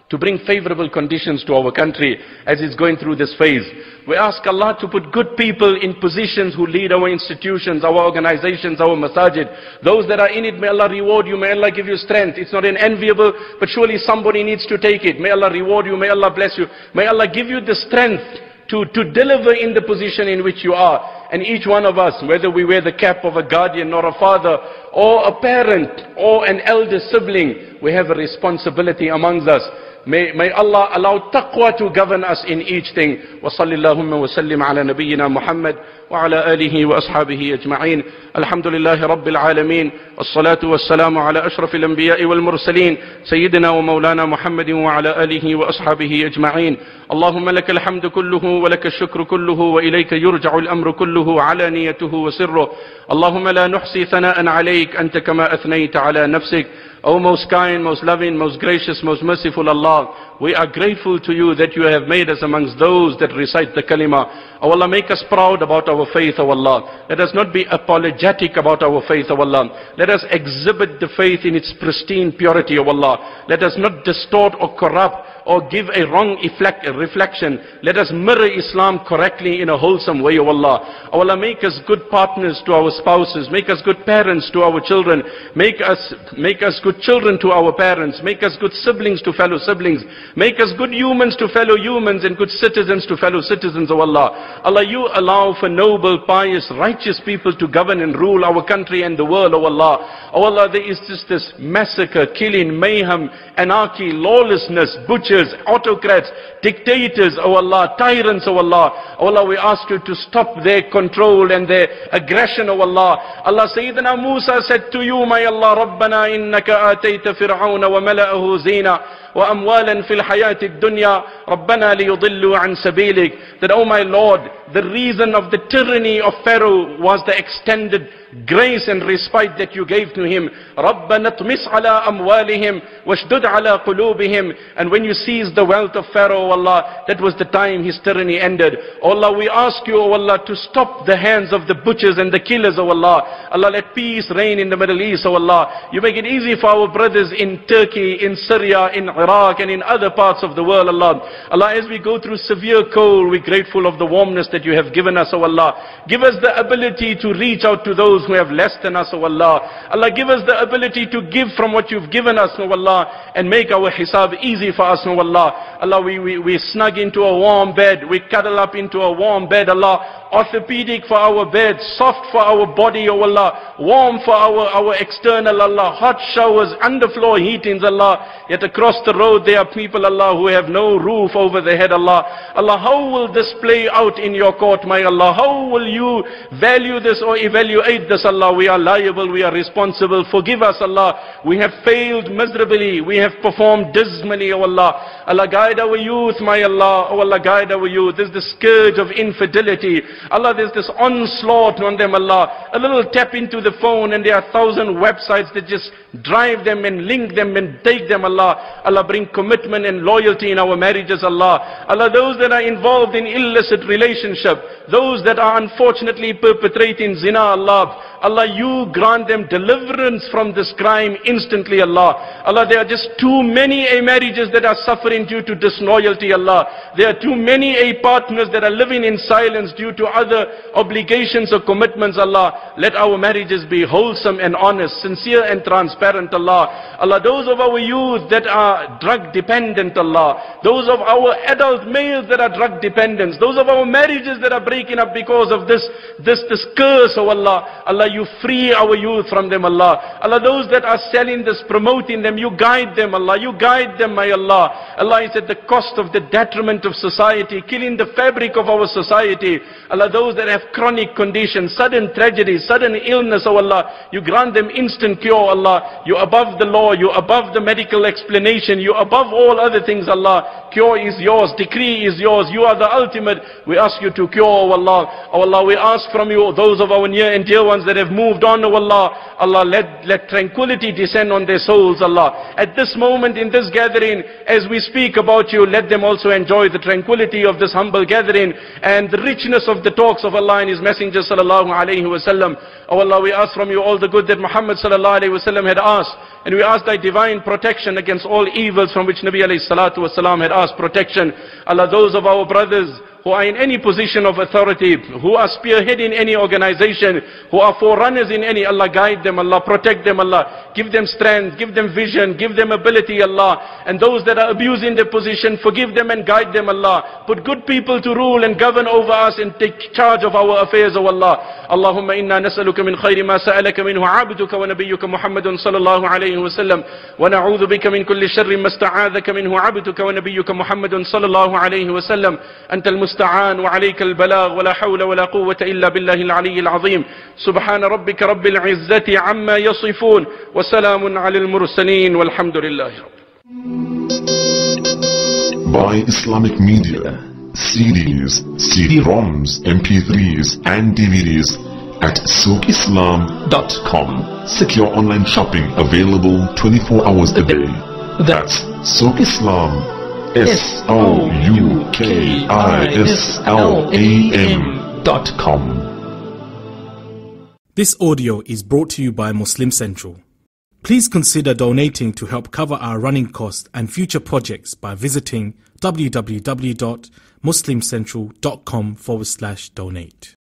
to bring favorable conditions to our country as it's going through this phase. We ask Allah to put good people in positions who lead our institutions, our organizations, our masajid. Those that are in it, may Allah reward you, may Allah give you strength. It's not an enviable, but surely somebody needs to take it. May Allah reward you, may Allah bless you. May Allah give you the strength to, to deliver in the position in which you are. And each one of us, whether we wear the cap of a guardian or a father, or a parent, or an elder sibling, we have a responsibility amongst us. May, may Allah allow taqwa to govern us in each thing. وَصَلِّ اللَّهُمَّ وَسَلِّمْ عَلَى نَبِيِّنَا مُحَمَّدٍ وَعَلَى آلِهِ وَأَصْحَابِهِ أَجْمَعِينَ. الحمد لله رب العالمين والصلاة والسلام على أشرف الأنبياء والمرسلين سيدنا ومولانا محمد وعلى آله وأصحابه أجمعين. اللهم لك الحمد كله ولك الشكر كله وإليك يرجع الأمر كله على نيته وسره. اللهم لا نحصي ثناء عليك أنت كما أثنيت على نفسك. O most kind, most loving, most gracious, most merciful Allah, we are grateful to you that you have made us amongst those that recite the kalima. O Allah, make us proud about our faith, O Allah. Let us not be apologetic about our faith, O Allah. Let us exhibit the faith in its pristine purity, O Allah. Let us not distort or corrupt or give a wrong effect, a reflection. Let us mirror Islam correctly in a wholesome way, O Allah. O Allah, make us good partners to our spouses. Make us good parents to our children. Make us, make us good children to our parents. Make us good siblings to fellow siblings. Make us good humans to fellow humans and good citizens to fellow citizens, O Allah. Allah, you allow for noble, pious, righteous people to govern and rule our country and the world, O Allah. O Allah, there is just this massacre, killing, mayhem, anarchy, lawlessness, butchers, autocrats, dictators, O Allah, tyrants, O Allah. O Allah, we ask you to stop their control and their aggression, O Allah. Allah, Sayyidina Musa said to you, my Allah, Rabbana innaka atayta fir'auna wa mala'ahu zina وَأَمْوَالًا فِي الْحَيَاةِ الدُّنْيَا رَبَّنَا لِيُضِلُّوا عَنْ سَبِيلِكَ. That, oh my Lord, the reason of the tyranny of Pharaoh was the extended grace and respite that you gave to him. رَبَّنَا اطْمِسْ عَلَىٰ أَمْوَالِهِمْ وَاشْدُدْ عَلَىٰ قُلُوبِهِمْ. And when you seized the wealth of Pharaoh, O Allah, that was the time his tyranny ended. O Allah, we ask you, O Allah, to stop the hands of the butchers and the killers, O Allah. Allah, let peace reign in the Middle East, O Allah. You make it easy for our brothers in Turkey, in Syria, in Iraq and in other parts of the world, Allah. Allah, as we go through severe cold, we're grateful of the warmness that you have given us, O Allah. Give us the ability to reach out to those who have less than us, O Allah. Allah, give us the ability to give from what you've given us, O Allah, and make our hisab easy for us, O Allah. Allah, we, we, we snug into a warm bed, we cuddle up into a warm bed, Allah. Orthopedic for our bed, soft for our body, O Allah, warm for our, our external, Allah, hot showers, underfloor heatings, Allah, yet across the road there are people, Allah, who have no roof over their head, Allah. Allah, how will this play out in your court, my Allah? How will you value this or evaluate this, Allah? We are liable, we are responsible. Forgive us, Allah. We have failed miserably. We have performed dismally, O Allah. Allah, guide our youth, my Allah. O Allah, guide our youth. There's the scourge of infidelity. Allah, there's this onslaught on them, Allah. A little tap into the phone and there are a thousand websites that just drive them and link them and take them, Allah. Allah, bring commitment and loyalty in our marriages, Allah. Allah, those that are involved in illicit relationship, those that are unfortunately perpetrating zina, Allah. Allah, you grant them deliverance from this crime instantly, Allah. Allah, there are just too many a marriages that are suffering due to disloyalty, Allah. There are too many a partners that are living in silence due to other obligations or commitments, Allah. Let our marriages be wholesome and honest, sincere and transparent, Allah. Allah, those of our youth that are drug dependent, Allah. Those of our adult males that are drug dependents. Those of our marriages that are breaking up because of this, this, this curse, oh Allah. Allah, you free our youth from them, Allah. Allah, those that are selling this, promoting them, you guide them, Allah. You guide them, my Allah. Allah, is at the cost of the detriment of society, killing the fabric of our society. Allah, those that have chronic conditions, sudden tragedy, sudden illness, oh Allah, you grant them instant cure, Allah. You above the law, you above the medical explanation, you above all other things, Allah. Cure is yours, decree is yours, you are the ultimate. We ask you to cure, oh Allah. Oh Allah, we ask from you, those of our near and dear ones that have moved on, oh Allah. Allah, let, let tranquility descend on their souls, Allah. At this moment in this gathering, as we speak about you, let them also enjoy the tranquility of this humble gathering and the richness of the talks of Allah and His Messenger, sallallahu alayhi wa sallam. Oh Allah, we ask from you all the good that Muhammad sallallahu alayhi wa sallam had asked, and we ask thy divine protection against all evils from which Nabi alayhi salatu wa sallam had asked protection. Allah, those of our brothers who are in any position of authority, who are spearheading any organization, who are forerunners in any, Allah, guide them, Allah, protect them, Allah, give them strength, give them vision, give them ability, Allah. And those that are abusing their position, forgive them and guide them, Allah. Put good people to rule and govern over us and take charge of our affairs, O Allah. Allahumma inna nas'aluka min khayri ma sa'alaka minhu abduka wa nabiyyuka Muhammadun sallallahu alayhi wa sallam, wa na'udhu bika min kulli sharri ma sta'adhaka minhu abduka wa nabiyyuka Muhammadun sallallahu alayhi wa sallam. Anta al-Musta'an وعليك البلاغ ولا حول ولا قوة إلا بالله العلي العظيم سبحان ربك رب العزة عما يصفون وسلام على المرسلين والحمد لله رب By Islamic media, C Ds, C D ROMs, M P threes and D V Ds at soak islam dot com. Secure online shopping available twenty-four hours a day. That's soak islam dot com. S O U K I S L A M dot com. This audio is brought to you by Muslim Central. Please consider donating to help cover our running costs and future projects by visiting www.muslimcentral.com forward slash donate.